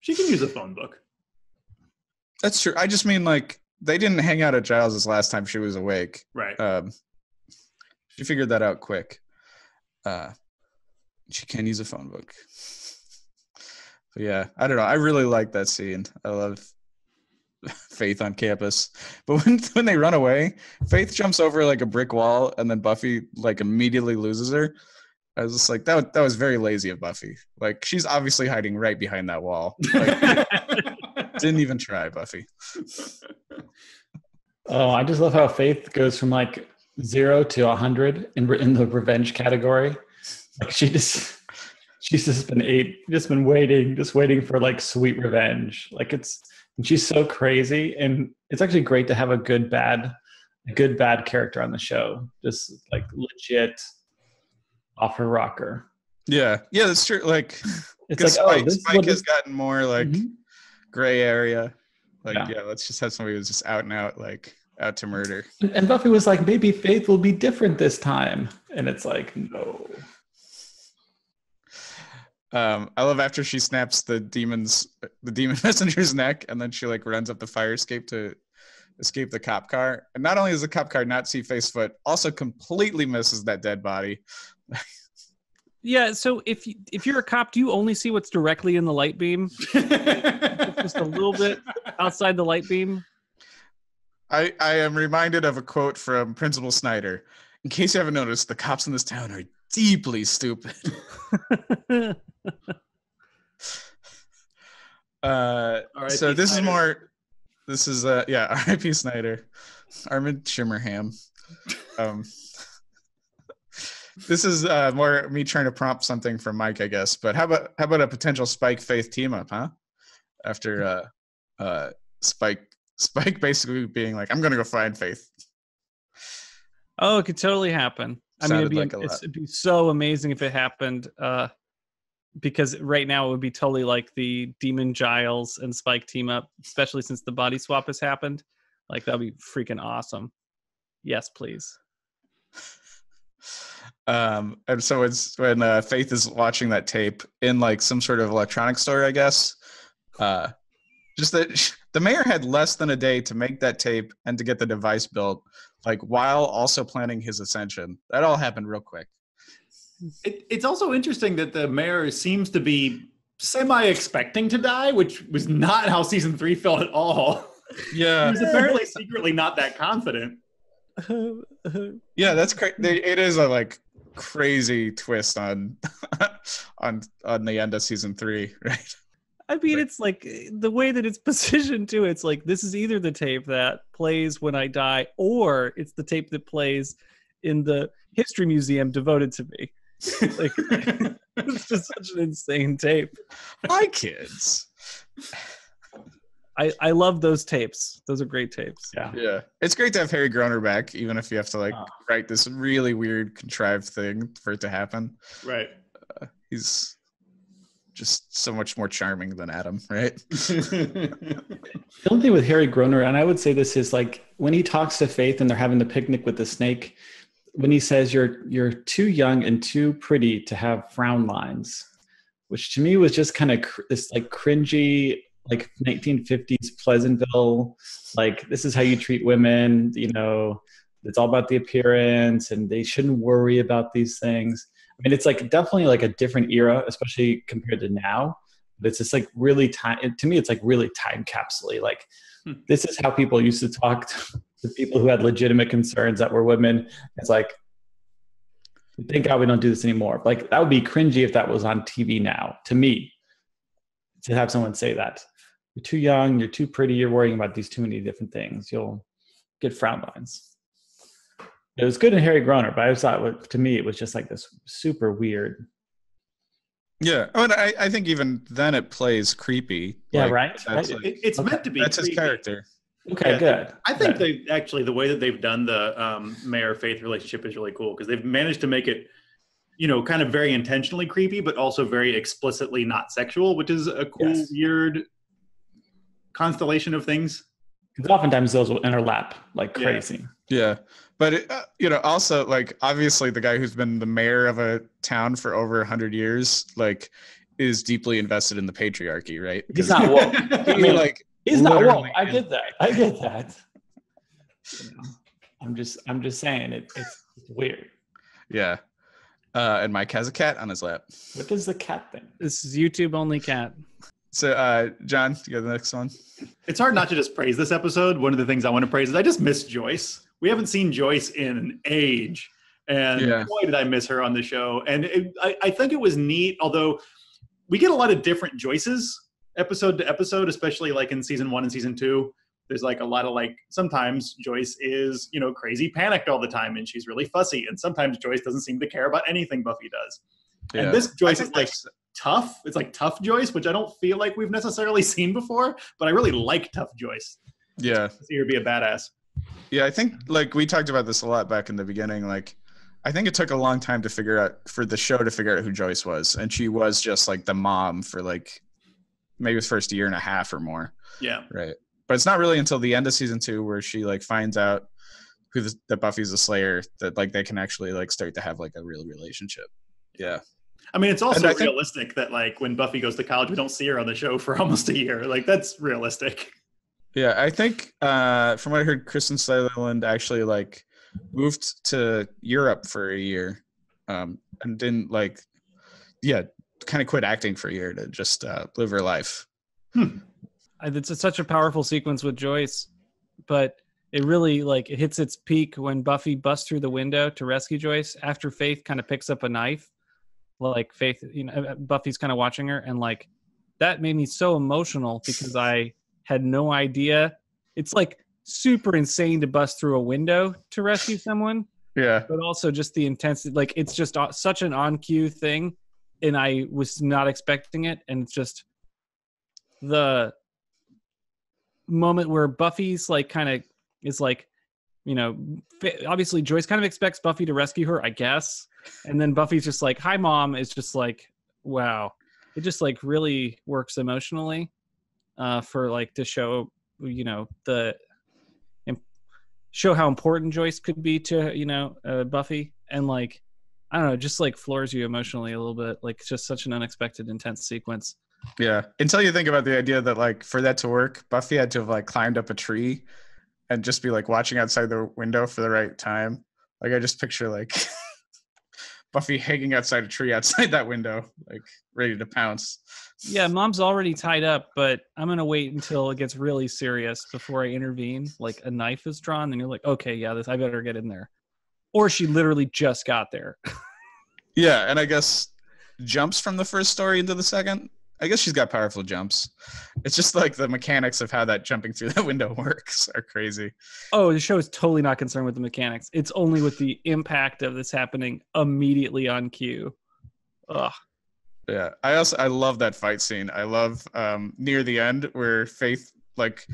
she can use a phone book. That's true. I just mean like they didn't hang out at Giles's last time she was awake. Right. Um, she figured that out quick. Uh, she can use a phone book. Yeah, I don't know. I really like that scene. I love Faith on campus. But when when they run away, Faith jumps over like a brick wall and then Buffy like immediately loses her. I was just like, that, that was very lazy of Buffy. Like, she's obviously hiding right behind that wall. Like, didn't even try, Buffy. Oh, I just love how Faith goes from like zero to one hundred in, in the revenge category. Like, she just... She's just been eight, just been waiting, just waiting for like sweet revenge. Like it's, and she's so crazy, and it's actually great to have a good bad, a good bad character on the show. Just like legit, off her rocker. Yeah, yeah, that's true. Like, because like, Spike, oh, Spike has gotten more like mm-hmm. gray area. Like, yeah. yeah, let's just have somebody who's just out and out, like out to murder. And Buffy was like, maybe Faith will be different this time, and it's like, no. Um, I love after she snaps the demon's the demon messenger's neck, and then she like runs up the fire escape to escape the cop car. And not only does the cop car not see Faith's foot, also completely misses that dead body. Yeah. So if you, if you're a cop, do you only see what's directly in the light beam? Just a little bit outside the light beam. I I am reminded of a quote from Principal Snyder. In case you haven't noticed, the cops in this town are deeply stupid. uh so this Snyder. is more this is uh yeah R I P Snyder, Armin Shimmerham. Um this is uh more me trying to prompt something from Mike, I guess, but how about how about a potential Spike Faith team up, huh? After uh uh Spike Spike basically being like, I'm gonna go find Faith. Oh, it could totally happen. I Sounded mean, it'd be, like it'd be so amazing if it happened, uh, because right now it would be totally like the Demon Giles and Spike team up, especially since the body swap has happened. Like, that'd be freaking awesome. Yes, please. Um, and so it's when uh, Faith is watching that tape in like some sort of electronic store, I guess. Uh, just that the mayor had less than a day to make that tape and to get the device built, like while also planning his ascension. That all happened real quick. It, it's also interesting that the mayor seems to be semi-expecting to die, which was not how season three felt at all. Yeah. He was apparently secretly not that confident. Yeah, that's crazy. It is a like crazy twist on on on the end of season three, right? I mean, it's like the way that it's positioned too. It's like, this is either the tape that plays when I die, or it's the tape that plays in the history museum devoted to me. Like, it's just such an insane tape. Hi, kids. I, I love those tapes. Those are great tapes. Yeah. Yeah. It's great to have Harry Groener back, even if you have to like oh. write this really weird contrived thing for it to happen. Right. Uh, he's just so much more charming than Adam, right? The only thing with Harry Groener, and I would say this, is like when he talks to Faith and they're having the picnic with the snake, when he says you're you're too young and too pretty to have frown lines, which to me was just kind of cr- this like cringy, like nineteen fifties Pleasantville, like this is how you treat women, you know, it's all about the appearance and they shouldn't worry about these things. I mean, it's like definitely like a different era, especially compared to now, but it's just like really time, to me, it's like really time capsule-y. Like hmm. this is how people used to talk to, to people who had legitimate concerns that were women. It's like, thank God we don't do this anymore. Like that would be cringy if that was on T V now, to me, to have someone say that. You're too young, you're too pretty, you're worrying about these too many different things. You'll get frown lines. It was good in Harry Groener, but I thought, to me, it was just like this super weird. Yeah, I mean, I, I think even then it plays creepy. Yeah, like, right? That's like, it, it's okay. meant to be That's creepy. His character. Okay, yeah, good. I think good. They actually, the way that they've done the um, Mayor Faith relationship is really cool because they've managed to make it, you know, kind of very intentionally creepy, but also very explicitly not sexual, which is a cool, yes. weird constellation of things. Because oftentimes those will interlap like crazy. Yeah, yeah. But, it, uh, you know, also, like, obviously the guy who's been the mayor of a town for over one hundred years, like, is deeply invested in the patriarchy, right? He's not woke. I mean, like, he's not woke. I get that. I get that. You know, I'm just, I'm just saying it, it's, it's weird. Yeah. Uh, and Mike has a cat on his lap. What does the cat think? This is YouTube only cat. So, uh, John, you got the next one? It's hard not to just praise this episode. One of the things I want to praise is I just miss Joyce. We haven't seen Joyce in an age. And yeah. boy, did I miss her on the show. And it, I, I think it was neat, although we get a lot of different Joyces episode to episode, especially like in season one and season two. There's like a lot of like, sometimes Joyce is, you know, crazy panicked all the time and she's really fussy. And sometimes Joyce doesn't seem to care about anything Buffy does. Yeah. And this Joyce is like that's... tough. It's like tough Joyce, which I don't feel like we've necessarily seen before, but I really like tough Joyce. Yeah. To see her be a badass. Yeah. I think like we talked about this a lot back in the beginning. Like, I think it took a long time to figure out for the show to figure out who Joyce was. And she was just like the mom for like maybe the first year and a half or more. Yeah. Right. But it's not really until the end of season two where she like finds out who the, that Buffy's a Slayer that like they can actually like start to have like a real relationship. Yeah. I mean, it's also realistic think, that like when Buffy goes to college, we don't see her on the show for almost a year. Like that's realistic. Yeah. I think uh, from what I heard, Kristen Sutherland actually like moved to Europe for a year um, and didn't like, yeah, kind of quit acting for a year to just uh, live her life. Hmm. It's a, such a powerful sequence with Joyce, but it really like it hits its peak when Buffy busts through the window to rescue Joyce after Faith kind of picks up a knife. Like Faith, you know, Buffy's kind of watching her, and like that made me so emotional because I had no idea. It's like super insane to bust through a window to rescue someone. Yeah, but also just the intensity. Like it's just such an on-cue thing, and I was not expecting it, and it's just the moment where Buffy's like kind of is like, you know, obviously Joyce kind of expects Buffy to rescue her, I guess, and then Buffy's just like, hi mom, is just like, wow, it just like really works emotionally uh for like to show, you know, the show how important Joyce could be to, you know, uh, Buffy, and like I don't know, just like floors you emotionally a little bit. Like it's just such an unexpected intense sequence. Yeah, until you think about the idea that like for that to work, Buffy had to have like climbed up a tree and just be like watching outside the window for the right time. Like I just picture like Buffy hanging outside a tree outside that window, like ready to pounce. Yeah, Mom's already tied up, but I'm going to wait until it gets really serious before I intervene. Like a knife is drawn and you're like, okay, yeah, this I better get in there. Or she literally just got there. Yeah, and I guess jumps from the first story into the second. I guess she's got powerful jumps. It's just like the mechanics of how that jumping through that window works are crazy. Oh, the show is totally not concerned with the mechanics. It's only with the impact of this happening immediately on cue. Ugh. Yeah. I also, I love that fight scene. I love um, near the end where Faith like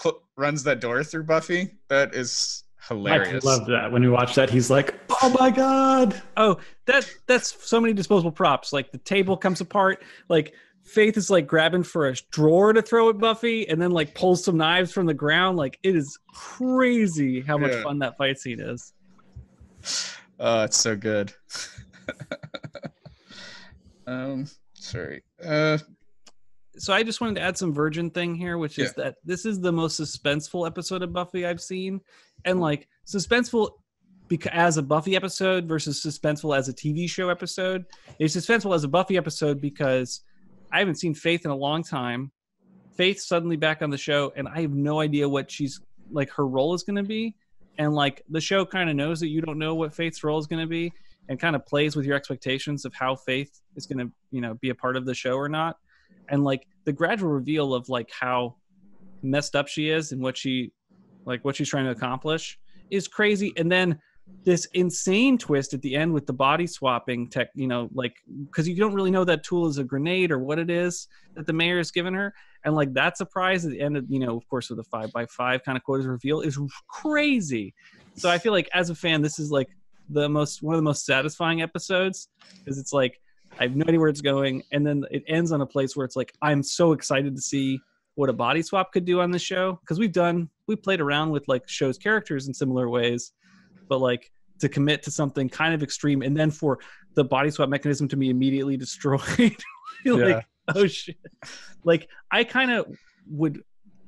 cl- runs that door through Buffy. That is hilarious. I love that. When we watch that, he's like, oh my God. Oh, that that's so many disposable props. Like the table comes apart. Like Faith is like grabbing for a drawer to throw at Buffy and then like pulls some knives from the ground. Like it is crazy how much yeah. fun that fight scene is. Oh, it's so good. um, sorry. Uh, so I just wanted to add some virgin thing here, which is yeah. that this is the most suspenseful episode of Buffy I've seen. And like suspenseful beca- as a Buffy episode versus suspenseful as a T V show episode. It's suspenseful as a Buffy episode because I haven't seen Faith in a long time. Faith suddenly back on the show, and I have no idea what she's like her role is going to be. And like the show kind of knows that you don't know what Faith's role is going to be, and kind of plays with your expectations of how Faith is going to, you know, be a part of the show or not. And like the gradual reveal of like how messed up she is and what she like what she's trying to accomplish is crazy. And then this insane twist at the end with the body swapping tech, you know, like, because you don't really know that tool is a grenade or what it is that the mayor has given her. And like that surprise at the end of, you know, of course, with the five by five kind of quotas reveal is crazy. So I feel like as a fan, this is like the most, one of the most satisfying episodes, because it's like, I have no idea where it's going. And then it ends on a place where it's like, I'm so excited to see what a body swap could do on this show. Because we've done, we played around with like shows characters in similar ways, but like to commit to something kind of extreme and then for the body swap mechanism to be immediately destroyed. like, yeah. Oh shit. Like I kind of would,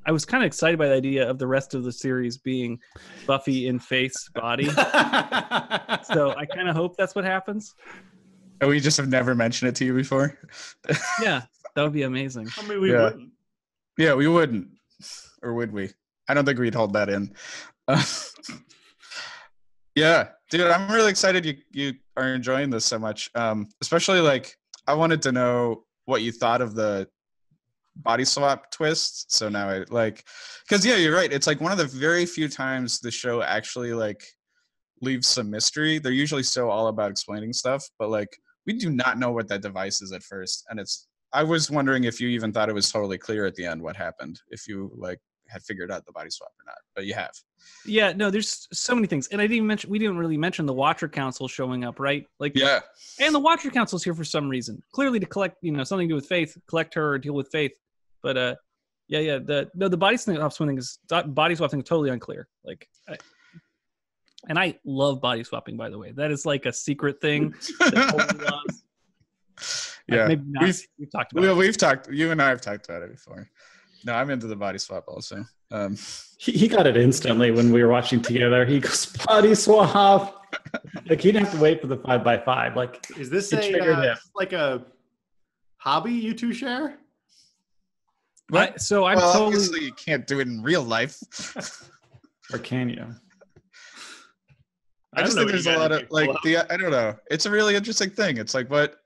I was kind of excited by the idea of the rest of the series being Buffy in Faith's body. So I kind of hope that's what happens. And we just have never mentioned it to you before. Yeah. That would be amazing. I mean, we yeah. wouldn't. Yeah, we wouldn't. Or would we? I don't think we'd hold that in. Uh, Yeah, dude, I'm really excited you, you are enjoying this so much. Um, especially, like, I wanted to know what you thought of the body swap twist. So now I, like, because, yeah, you're right. It's, like, one of the very few times the show actually, like, leaves some mystery. They're usually so all about explaining stuff. But, like, we do not know what that device is at first. And it's, I was wondering if you even thought it was totally clear at the end what happened. If you, like, had figured out the body swap or not, but you have. Yeah, no, there's so many things. And I didn't even mention, we didn't really mention the Watcher Council showing up, right? Like, yeah. And the Watcher Council's here for some reason, clearly to collect, you know, something to do with Faith, collect her or deal with Faith. But uh, yeah, yeah, the, no, the body swap thing is, body swap thing is totally unclear. Like, I, and I love body swapping, by the way. That is like a secret thing that totally loves. Like, yeah. Maybe not. We've, we've talked about we, it. We've talked, you and I have talked about it before. No, I'm into the body swap also. Um, he, he got it instantly when we were watching together. He goes, body swap. Like, he didn't have to wait for the five by five. Like, is this a, uh, like a hobby you two share? What? I, so I'm well, totally... obviously you can't do it in real life. Or can you? I, I just think there's a lot of, like, up. the I don't know. It's a really interesting thing. It's like, what?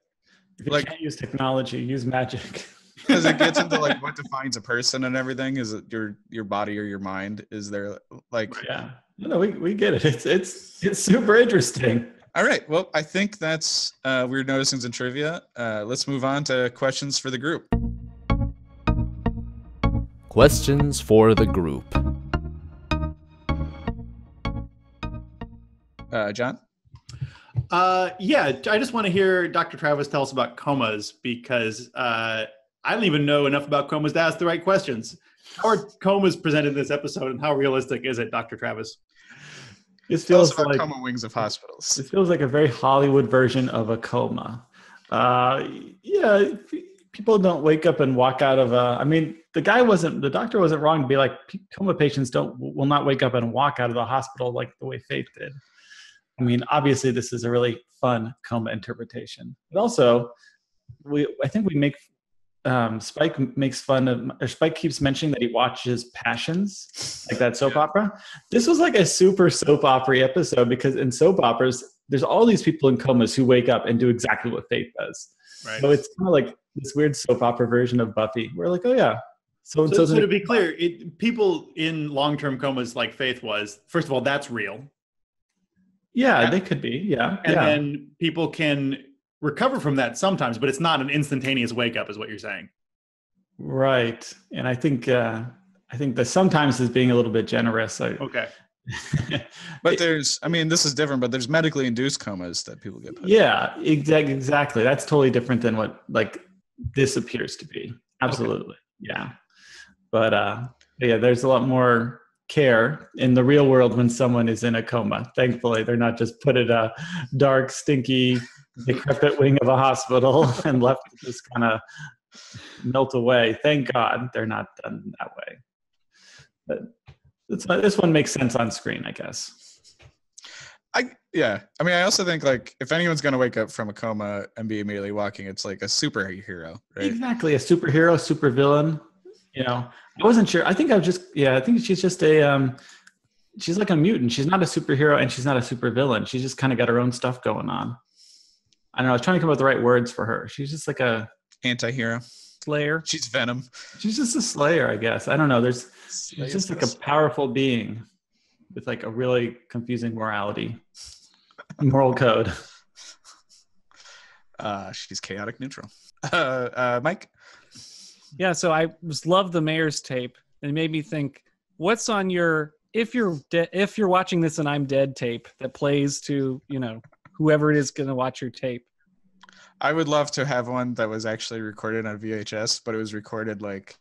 If you like, can't use technology, use magic. Because it gets into like what defines a person and everything. Is it your your body or your mind? Is there like yeah no we we get it. It's it's it's super interesting. All right, well I think that's uh, Weird Noticings and Trivia. Uh, let's move on to questions for the group. Questions for the group. Uh, John. Uh, yeah, I just want to hear Doctor Travis tell us about comas because. Uh, I don't even know enough about comas to ask the right questions. How are comas presented in this episode, and how realistic is it, Doctor Travis? It feels also like coma wings of hospitals. It feels like a very Hollywood version of a coma. Uh, yeah, people don't wake up and walk out of a. I mean, the guy wasn't. The doctor wasn't wrong to be like, coma patients don't will not wake up and walk out of the hospital like the way Faith did. I mean, obviously this is a really fun Coma interpretation, but also we, I think we make, um, Spike makes fun of, or Spike keeps mentioning that he watches Passions, like that soap yeah. opera. This was like a super soap opera episode, because in soap operas, there's all these people in comas who wake up and do exactly what Faith does. Right. So it's kind of like this weird soap opera version of Buffy. We're like, oh yeah. So, so, so to be clear, it, people in long-term comas like Faith was, first of all, that's real. Yeah, yeah. They could be. Yeah. And yeah. then people can recover from that sometimes, but it's not an instantaneous wake up is what you're saying. Right. And I think, uh, I think that sometimes is being a little bit generous. I, okay. But there's, I mean, this is different, but there's medically induced comas that people get put in. Yeah, exactly. Exactly. That's totally different than what like this appears to be. Absolutely. Okay. Yeah. But uh, yeah, there's a lot more care in the real world when someone is in a coma. Thankfully, they're not just put in a dark, stinky, decrepit wing of a hospital and left to just kind of melt away. Thank God they're not done that way. But It's, this one makes sense on screen, I guess. I yeah. I mean, I also think like if anyone's going to wake up from a coma and be immediately walking, it's like a superhero, right? Exactly, a superhero, supervillain. You know, I wasn't sure. I think I was just yeah. I think she's just a um, she's like a mutant. She's not a superhero and she's not a supervillain. She's just kind of got her own stuff going on. I don't know. I was trying to come up with the right words for her. She's just like a anti-hero. Slayer. She's Venom. She's just a Slayer, I guess. I don't know. There's she's just like a powerful being with like a really confusing morality, moral code. Uh, she's chaotic neutral. Uh, uh, Mike? Yeah, so I just love the mayor's tape. It made me think, what's on your, if you're, de- if you're watching this and I'm dead tape that plays to, you know, whoever it is going to watch your tape? I would love to have one that was actually recorded on V H S, but it was recorded like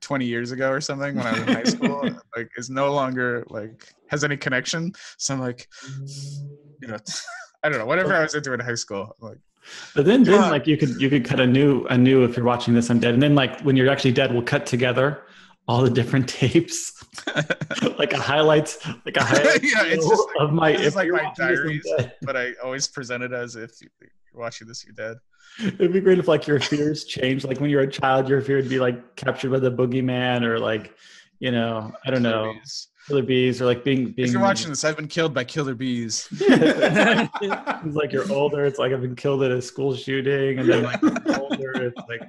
twenty years ago or something when I was in high school. Like, is no longer like has any connection. So I'm like, you know, I don't know. Whatever I was into in high school, I'm like. But then, then on. like you could you could cut a new a new if you're watching this, I'm dead, and then like when you're actually dead, we'll cut together all the different tapes, like a highlights, like a highlight yeah, it's just like, of my it's like my diaries, but I always present it as if. You, watching this you're dead. It'd be great if like your fears changed, like when you're a child your fear would be like captured by the boogeyman, or like, you know, I don't know, killer bees, or like being being if you're watching this, I've been killed by killer bees. Yeah, it's like, it's like you're older, it's like I've been killed at a school shooting, and then like older it's like,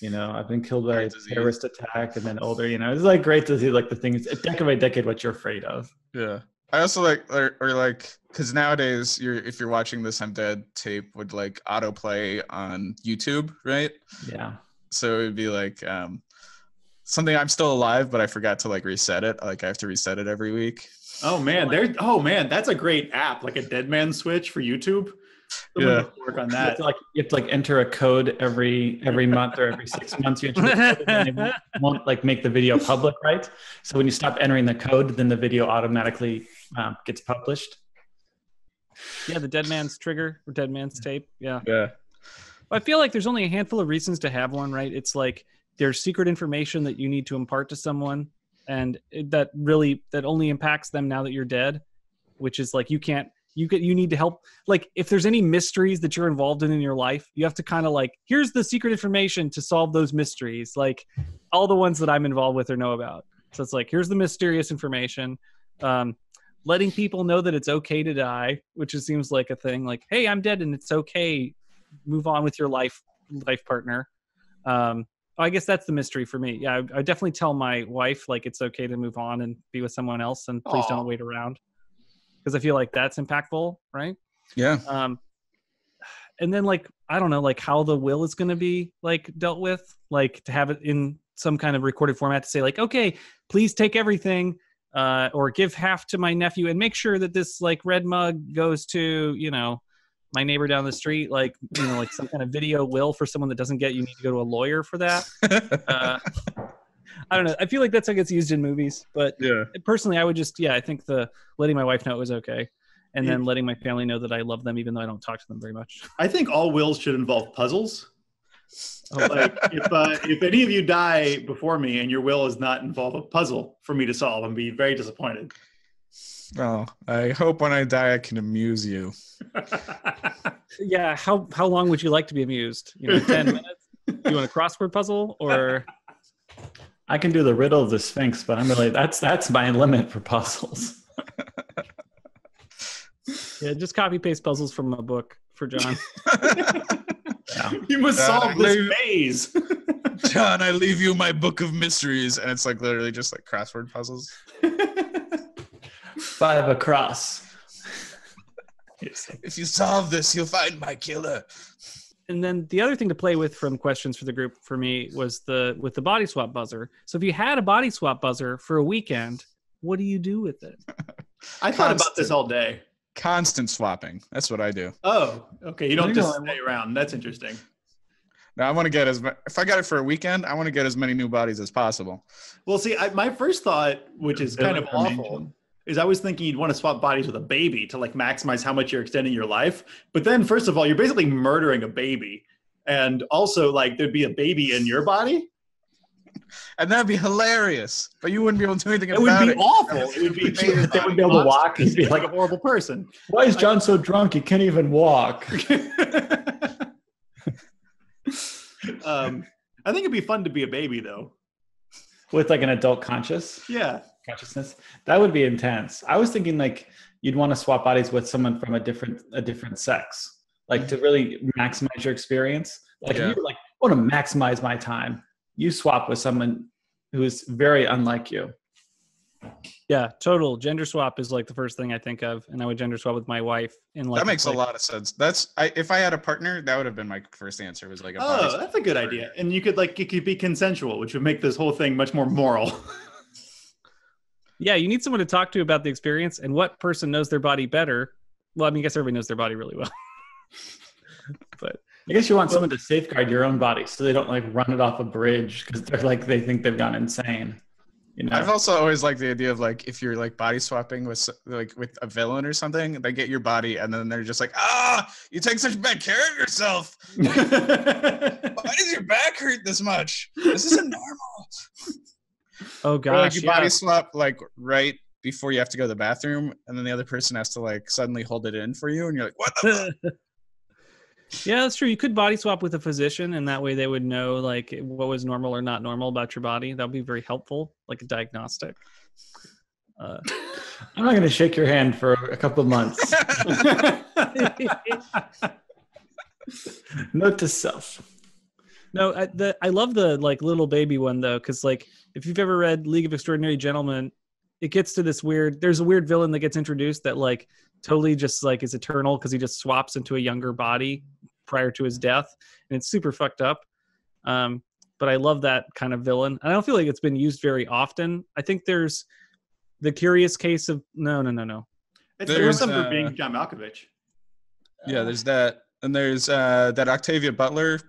you know, I've been killed by a terrorist attack, and then older, you know, it's like great to see like the things decade by decade what you're afraid of. Yeah, I also like, or, or like, because nowadays, you're if you're watching this I'm Dead tape would like autoplay on YouTube, right? Yeah. So it would be like um, something I'm still alive, but I forgot to like reset it. Like I have to reset it every week. Oh man, there. Oh man, that's a great app, like a dead man switch for YouTube. Someone yeah. Work on that. You have, to, like, you have to like enter a code every every month or every six months. You enter the code and they won't, won't like make the video public, right? So when you stop entering the code, then the video automatically um, gets published. Yeah, the dead man's trigger or dead man's tape. Yeah. Yeah. I feel like there's only a handful of reasons to have one, right? It's like there's secret information that you need to impart to someone, and that really that only impacts them now that you're dead, which is like you can't. You get, you need to help. Like, if there's any mysteries that you're involved in in your life, you have to kind of like, here's the secret information to solve those mysteries. Like, all the ones that I'm involved with or know about. So it's like, here's the mysterious information. Um, letting people know that it's okay to die, which it seems like a thing. Like, hey, I'm dead and it's okay. Move on with your life, life partner. Um, I guess that's the mystery for me. Yeah, I, I definitely tell my wife like it's okay to move on and be with someone else, and please Aww. Don't wait around. Because I feel like that's impactful, right? Yeah. Um, and then, like, I don't know, like, how the will is going to be, like, dealt with. Like, to have it in some kind of recorded format to say, like, okay, please take everything uh, or give half to my nephew and make sure that this, like, red mug goes to, you know, my neighbor down the street. Like, you know, like some kind of video will for someone that doesn't get, you need to go to a lawyer for that. Uh, I don't know. I feel like that's how it gets used in movies, but yeah. Personally, I would just, yeah, I think the letting my wife know it was okay, and yeah. then letting my family know that I love them, even though I don't talk to them very much. I think all wills should involve puzzles. Like if uh, if any of you die before me and your will does not involve a puzzle for me to solve, I'd be very disappointed. Oh, I hope when I die I can amuse you. Yeah, how how long would you like to be amused? You know, ten minutes? You want a crossword puzzle or? I can do the riddle of the Sphinx, but I'm really that's that's my limit for puzzles. Yeah, just copy paste puzzles from a book for John. Yeah. You must uh, solve this leave, maze. John, I leave you my book of mysteries, and it's like literally just like crossword puzzles. Five across. If you solve this, you'll find my killer. And then the other thing to play with from questions for the group for me was the with the body swap buzzer. So if you had a body swap buzzer for a weekend, what do you do with it? I thought constant, about this all day. Constant swapping. That's what I do. Oh, okay. You don't just stay around. That's interesting. Now I want to get as if I got it for a weekend, I want to get as many new bodies as possible. Well, see, I, my first thought, which is kind of awful, is I was thinking you'd want to swap bodies with a baby to like maximize how much you're extending your life. But then first of all, you're basically murdering a baby. And also like there'd be a baby in your body. And that'd be hilarious, but you wouldn't be able to do anything about it. Would be it. Awful. It would be awful. They wouldn't be able to walk. He'd be like a horrible person. Why is John so drunk? He can't even walk. um, I think it'd be fun to be a baby though. With like an adult conscious? Yeah. Consciousness. That would be intense. I was thinking like you'd want to swap bodies with someone from a different a different sex, like to really maximize your experience. Like yeah. If you were like, I want to maximize my time. You swap with someone who is very unlike you. Yeah, total gender swap is like the first thing I think of, and I would gender swap with my wife. In like that makes a lot of sense. That's I, if I had a partner, that would have been my first answer. Was like, a oh, that's a good idea, and you could like it could be consensual, which would make this whole thing much more moral. Yeah, you need someone to talk to about the experience and what person knows their body better. Well, I mean, I guess everybody knows their body really well. But I guess you want someone to safeguard your own body so they don't like run it off a bridge because they're like they think they've gone insane. You know? I've also always liked the idea of like if you're like body swapping with like with a villain or something, they get your body and then they're just like, ah, you take such bad care of yourself. Why does your back hurt this much? This isn't normal. Oh gosh! Or like you yeah. body swap like right before you have to go to the bathroom, and then the other person has to like suddenly hold it in for you, and you're like, "What the?" Yeah, that's true. You could body swap with a physician, and that way they would know like what was normal or not normal about your body. That would be very helpful, like a diagnostic. Uh, I'm not going to shake your hand for a couple of months. Note to self. No, I, the, I love the like little baby one though, because like if you've ever read League of Extraordinary Gentlemen, it gets to this weird. There's a weird villain that gets introduced that like totally just like is eternal because he just swaps into a younger body prior to his death, and it's super fucked up. Um, but I love that kind of villain. I don't feel like it's been used very often. I think there's the Curious Case of no, no, no, no. It's there's something uh, for being John Malkovich. Yeah, there's that, and there's uh, that Octavia Butler.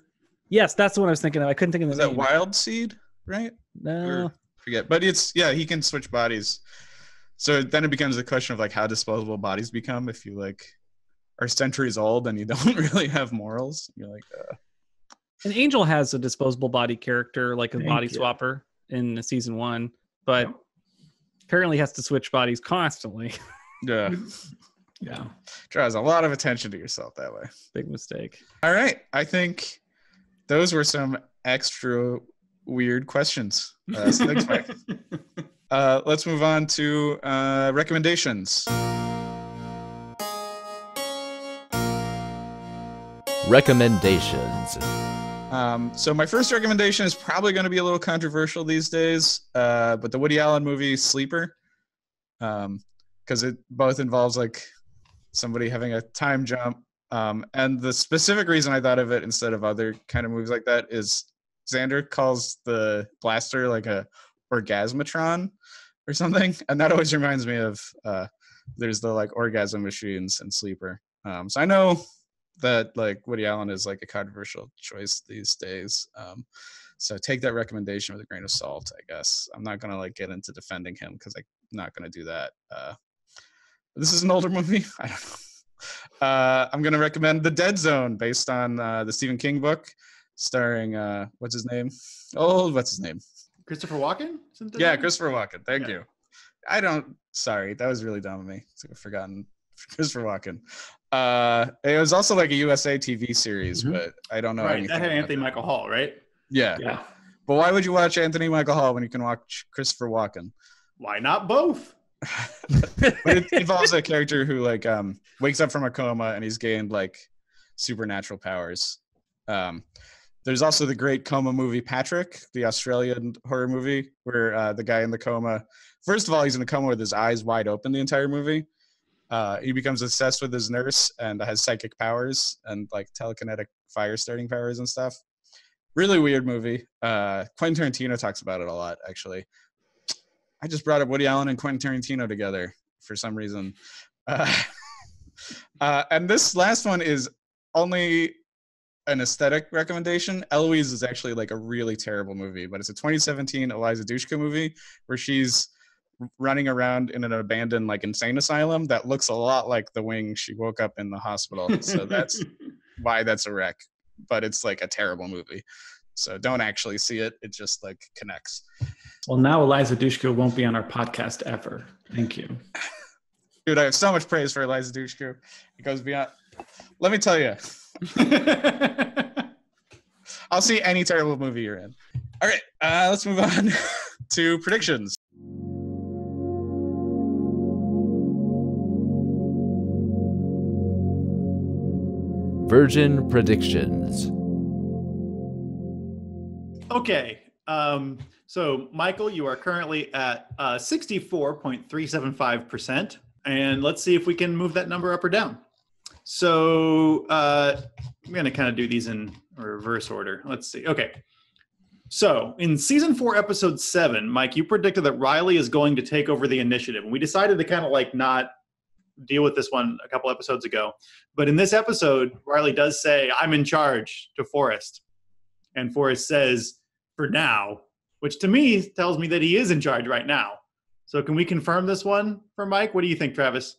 Yes, that's the one I was thinking of. I couldn't think of the Is name. Is that Wild Seed, right? No. Or forget. But it's, yeah, he can switch bodies. So then it becomes a question of, like, how disposable bodies become if you, like, are centuries old and you don't really have morals. You're like, uh. An Angel has a disposable body character, like a Thank body you. swapper in season one, but yeah. apparently has to switch bodies constantly. Yeah. Yeah. Draws a lot of attention to yourself that way. Big mistake. All right. I think... those were some extra weird questions. Uh, so thanks, Mike. Uh, let's move on to uh, recommendations. Recommendations. Um, so my first recommendation is probably going to be a little controversial these days, uh, but the Woody Allen movie Sleeper, um, because it both involves like somebody having a time jump. Um, and the specific reason I thought of it instead of other kind of movies like that is Xander calls the blaster like a orgasmatron or something. And that always reminds me of uh, there's the like orgasm machines and Sleeper. Um, so I know that like Woody Allen is like a controversial choice these days. Um, so take that recommendation with a grain of salt, I guess. I'm not going to like get into defending him because I'm not going to do that. Uh, this is an older movie. I don't know. Uh, I'm going to recommend The Dead Zone, based on uh, the Stephen King book, starring, uh, what's his name? Oh, what's his name? Christopher Walken? Something yeah, Christopher Walken. Thank yeah. you. I don't, sorry, that was really dumb of me. I've forgotten Christopher Walken. Uh, it was also like a U S A T V series, mm-hmm. but I don't know right, anything. That had Anthony that. Michael Hall, right? Yeah. Yeah. But why would you watch Anthony Michael Hall when you can watch Christopher Walken? Why not both? But it involves a character who like um, wakes up from a coma and he's gained like supernatural powers. Um, there's also the great coma movie Patrick, the Australian horror movie, where uh, the guy in the coma, first of all, he's in a coma with his eyes wide open the entire movie. Uh, he becomes obsessed with his nurse and has psychic powers and like telekinetic fire starting powers and stuff. Really weird movie. Uh, Quentin Tarantino talks about it a lot, actually. I just brought up Woody Allen and Quentin Tarantino together for some reason. Uh, uh, and this last one is only an aesthetic recommendation. Eloise is actually like a really terrible movie, but it's a twenty seventeen Eliza Dushku movie where she's running around in an abandoned like insane asylum that looks a lot like the wing she woke up in the hospital. So that's why that's a wreck, but it's like a terrible movie. So don't actually see it. It just like connects. Well, now Eliza Dushku won't be on our podcast ever. Thank you. Dude, I have so much praise for Eliza Dushku. It goes beyond. Let me tell you. I'll see any terrible movie you're in. All right, uh, let's move on to predictions. Virgin predictions. Okay, um, so Michael, you are currently at uh, sixty-four point three seven five percent, and let's see if we can move that number up or down. So uh, I'm going to kind of do these in reverse order. Let's see. Okay, so in season four, episode seven, Mike, you predicted that Riley is going to take over the initiative, and we decided to kind of like not deal with this one a couple episodes ago. But in this episode, Riley does say, "I'm in charge" to Forrest, and Forrest says, "For now," which to me tells me that he is in charge right now. So can we confirm this one for Mike? What do you think, Travis?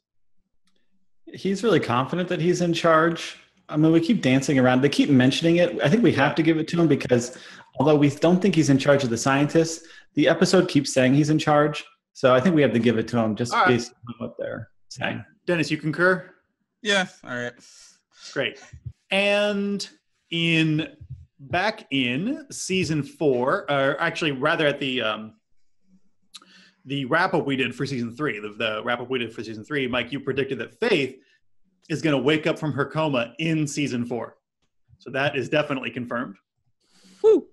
He's really confident that he's in charge. I mean, we keep dancing around. They keep mentioning it. I think we have to give it to him because although we don't think he's in charge of the scientists, the episode keeps saying he's in charge. So I think we have to give it to him just right. based on what they're saying. Dennis, you concur? Yeah. All right. Great. And in... back in season four, or actually rather at the um, the wrap-up we did for season three, the, the wrap-up we did for season three, Mike, you predicted that Faith is going to wake up from her coma in season four. So that is definitely confirmed. Woo!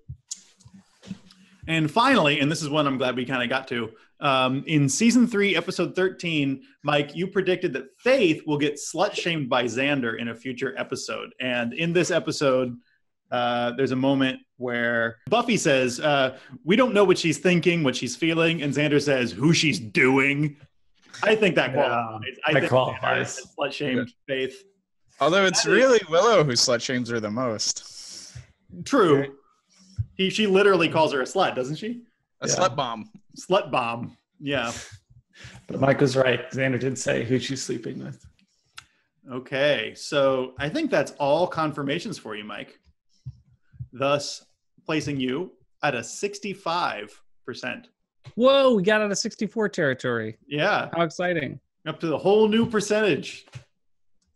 And finally, and this is one I'm glad we kind of got to, um, in season three, episode thirteen, Mike, you predicted that Faith will get slut-shamed by Xander in a future episode. And in this episode... Uh, there's a moment where Buffy says, uh, we don't know what she's thinking, what she's feeling. And Xander says, who she's doing. I think that qualifies. Yeah, I that think qualifies. Slut-shamed yeah. Faith. Although it's that really is, Willow who slut-shames her the most. True. Right. He, she literally calls her a slut, doesn't she? A yeah. slut bomb. Slut bomb. Yeah. But Mike was right. Xander did say who she's sleeping with. Okay. So I think that's all confirmations for you, Mike, thus placing you at a sixty-five percent. Whoa, we got out of sixty-four territory. Yeah. How exciting. Up to the whole new percentage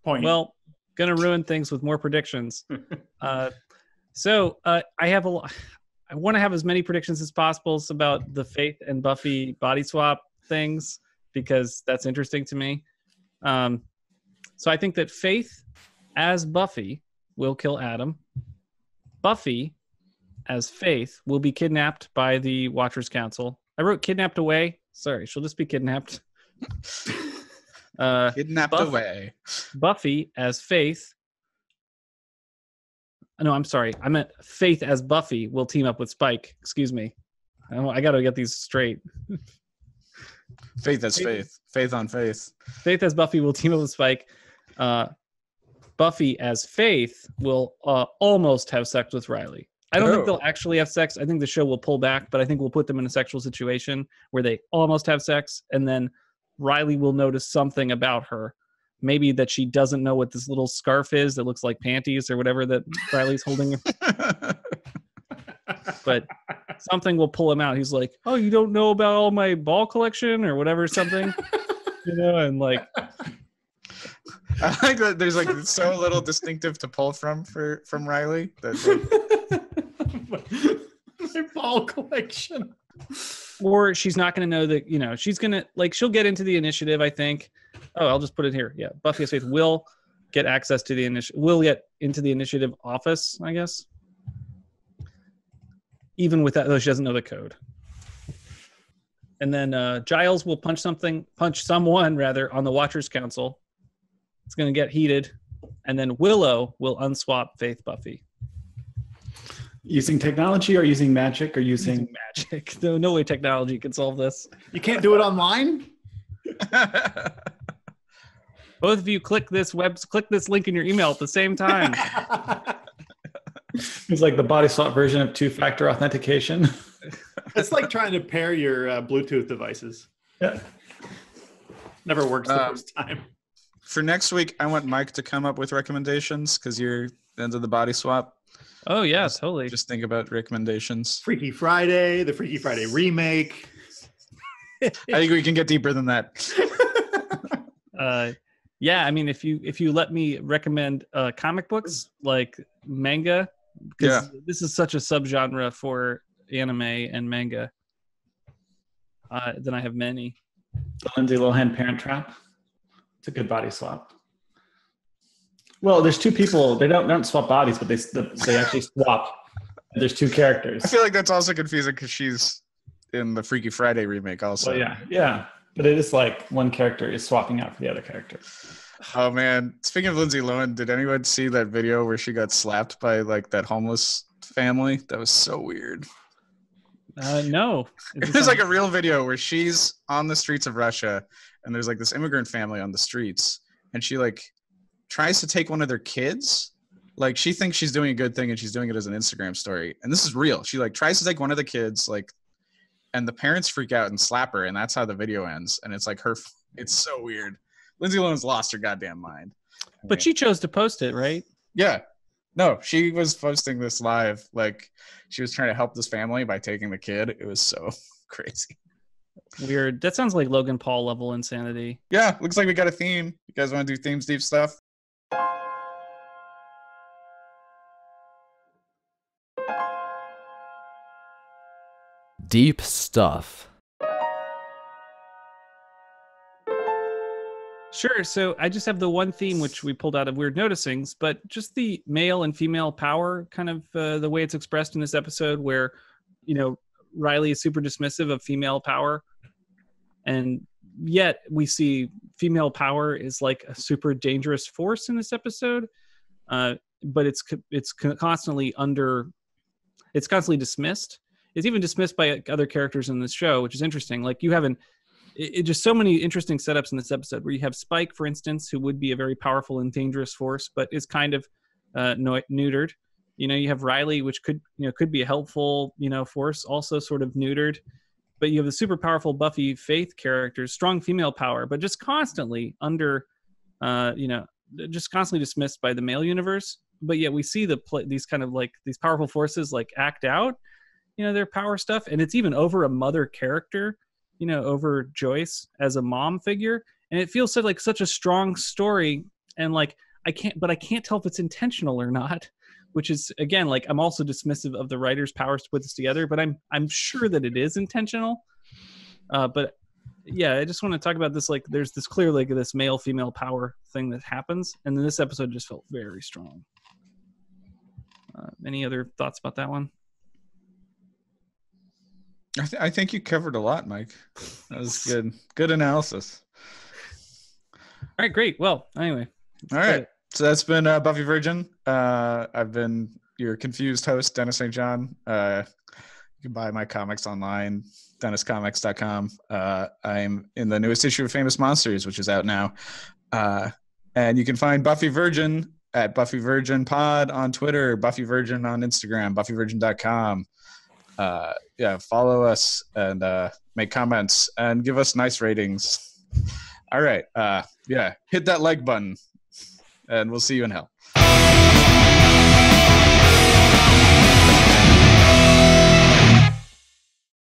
point. Well, going to ruin things with more predictions. uh, so uh, I have a lot. I want to have as many predictions as possible. It's about the Faith and Buffy body swap things because that's interesting to me. Um, so I think that Faith as Buffy will kill Adam. Buffy, as Faith, will be kidnapped by the Watchers Council. I wrote kidnapped away. Sorry, she'll just be kidnapped. Uh, kidnapped Buffy, away. Buffy, as Faith. No, I'm sorry. I meant Faith as Buffy will team up with Spike. Excuse me. I, I got to get these straight. Faith as Faith. Faith. Faith on Faith. Faith as Buffy will team up with Spike. Uh, Buffy as Faith will uh, almost have sex with Riley. I don't oh. think they'll actually have sex. I think the show will pull back, but I think we'll put them in a sexual situation where they almost have sex, and then Riley will notice something about her. Maybe that she doesn't know what this little scarf is that looks like panties or whatever that Riley's holding. But something will pull him out. He's like, oh, you don't know about all my ball collection or whatever, something, you know, and like. I like that there's like so little distinctive to pull from for from Riley. That, like... my ball collection. Or she's not going to know that, you know, she's going to, like, she'll get into the initiative, I think. Oh, I'll just put it here. Yeah. Buffy has Faith will get access to the initiative, will get into the initiative office, I guess. Even with that, though, she doesn't know the code. And then uh, Giles will punch something, punch someone, rather, on the Watchers Council. It's going to get heated. And then Willow will unswap Faith Buffy. Using technology or using magic or using, using magic. No, no way technology can solve this. You can't do it online? Both of you click this web, click this link in your email at the same time. It's like the body slot version of two-factor authentication. It's like trying to pair your uh, Bluetooth devices. Yeah. Never works the um, first time. For next week, I want Mike to come up with recommendations because you're into the body swap. Oh, yeah, just, totally. Just think about recommendations. Freaky Friday, the Freaky Friday remake. I think we can get deeper than that. uh, yeah, I mean, if you if you let me recommend uh, comic books, like manga, because yeah. This is such a subgenre for anime and manga, uh, then I have many. The Lindsay Lohan Parent Trap. It's a good body swap. Well, there's two people. They don't, they don't swap bodies, but they they actually swap. There's two characters. I feel like that's also confusing because she's in the Freaky Friday remake also. Well, yeah, yeah. But it is like one character is swapping out for the other character. Oh, man. Speaking of Lindsay Lohan, did anyone see that video where she got slapped by like that homeless family? That was so weird. Uh, no. It was like a real video where she's on the streets of Russia and there's like this immigrant family on the streets and she like tries to take one of their kids. Like, she thinks she's doing a good thing and she's doing it as an Instagram story. And this is real. She like tries to take one of the kids, like, and the parents freak out and slap her. And that's how the video ends. And it's like her, it's so weird. Lindsay Lohan's lost her goddamn mind. But I mean, she chose to post it, right? Yeah. No, she was posting this live. Like, she was trying to help this family by taking the kid. It was so crazy. Weird. That sounds like Logan Paul level insanity. Yeah. Looks like we got a theme. You guys want to do themes deep stuff? Deep stuff. Sure. So I just have the one theme which we pulled out of Weird Noticings, but just the male and female power, kind of uh, the way it's expressed in this episode, where, you know, Riley is super dismissive of female power, and yet we see female power is like a super dangerous force in this episode, uh, but it's it's constantly under, it's constantly dismissed. It's even dismissed by other characters in this show, which is interesting. Like, you haven't, it, it just so many interesting setups in this episode where you have Spike, for instance, who would be a very powerful and dangerous force, but is kind of uh, neutered. You know, you have Riley, which could, you know, could be a helpful, you know, force, also sort of neutered, but you have the super powerful Buffy Faith characters, strong female power, but just constantly under, uh, you know, just constantly dismissed by the male universe. But yet we see the pl- these kind of like these powerful forces like act out, you know, their power stuff. And it's even over a mother character, you know, over Joyce as a mom figure. And it feels so, like such a strong story. And like, I can't, but I can't tell if it's intentional or not, which is, again, like, I'm also dismissive of the writer's powers to put this together, but I'm, I'm sure that it is intentional. Uh, but yeah, I just want to talk about this. Like, there's this clear, like this male female power thing that happens. And then this episode just felt very strong. Uh, any other thoughts about that one? I, th- I think you covered a lot, Mike. That was good. Good analysis. All right, great. Well, anyway. All right. It. So that's been uh, Buffy Virgin. Uh, I've been your confused host, Dennis Saint John. Uh, you can buy my comics online, dennis comics dot com. Uh, I'm in the newest issue of Famous Monsters, which is out now. Uh, and you can find Buffy Virgin at Buffy Virgin Pod on Twitter, Buffy Virgin on Instagram, buffy virgin dot com. Uh, yeah, follow us and uh, make comments and give us nice ratings. All right. Uh, yeah, hit that like button and we'll see you in hell.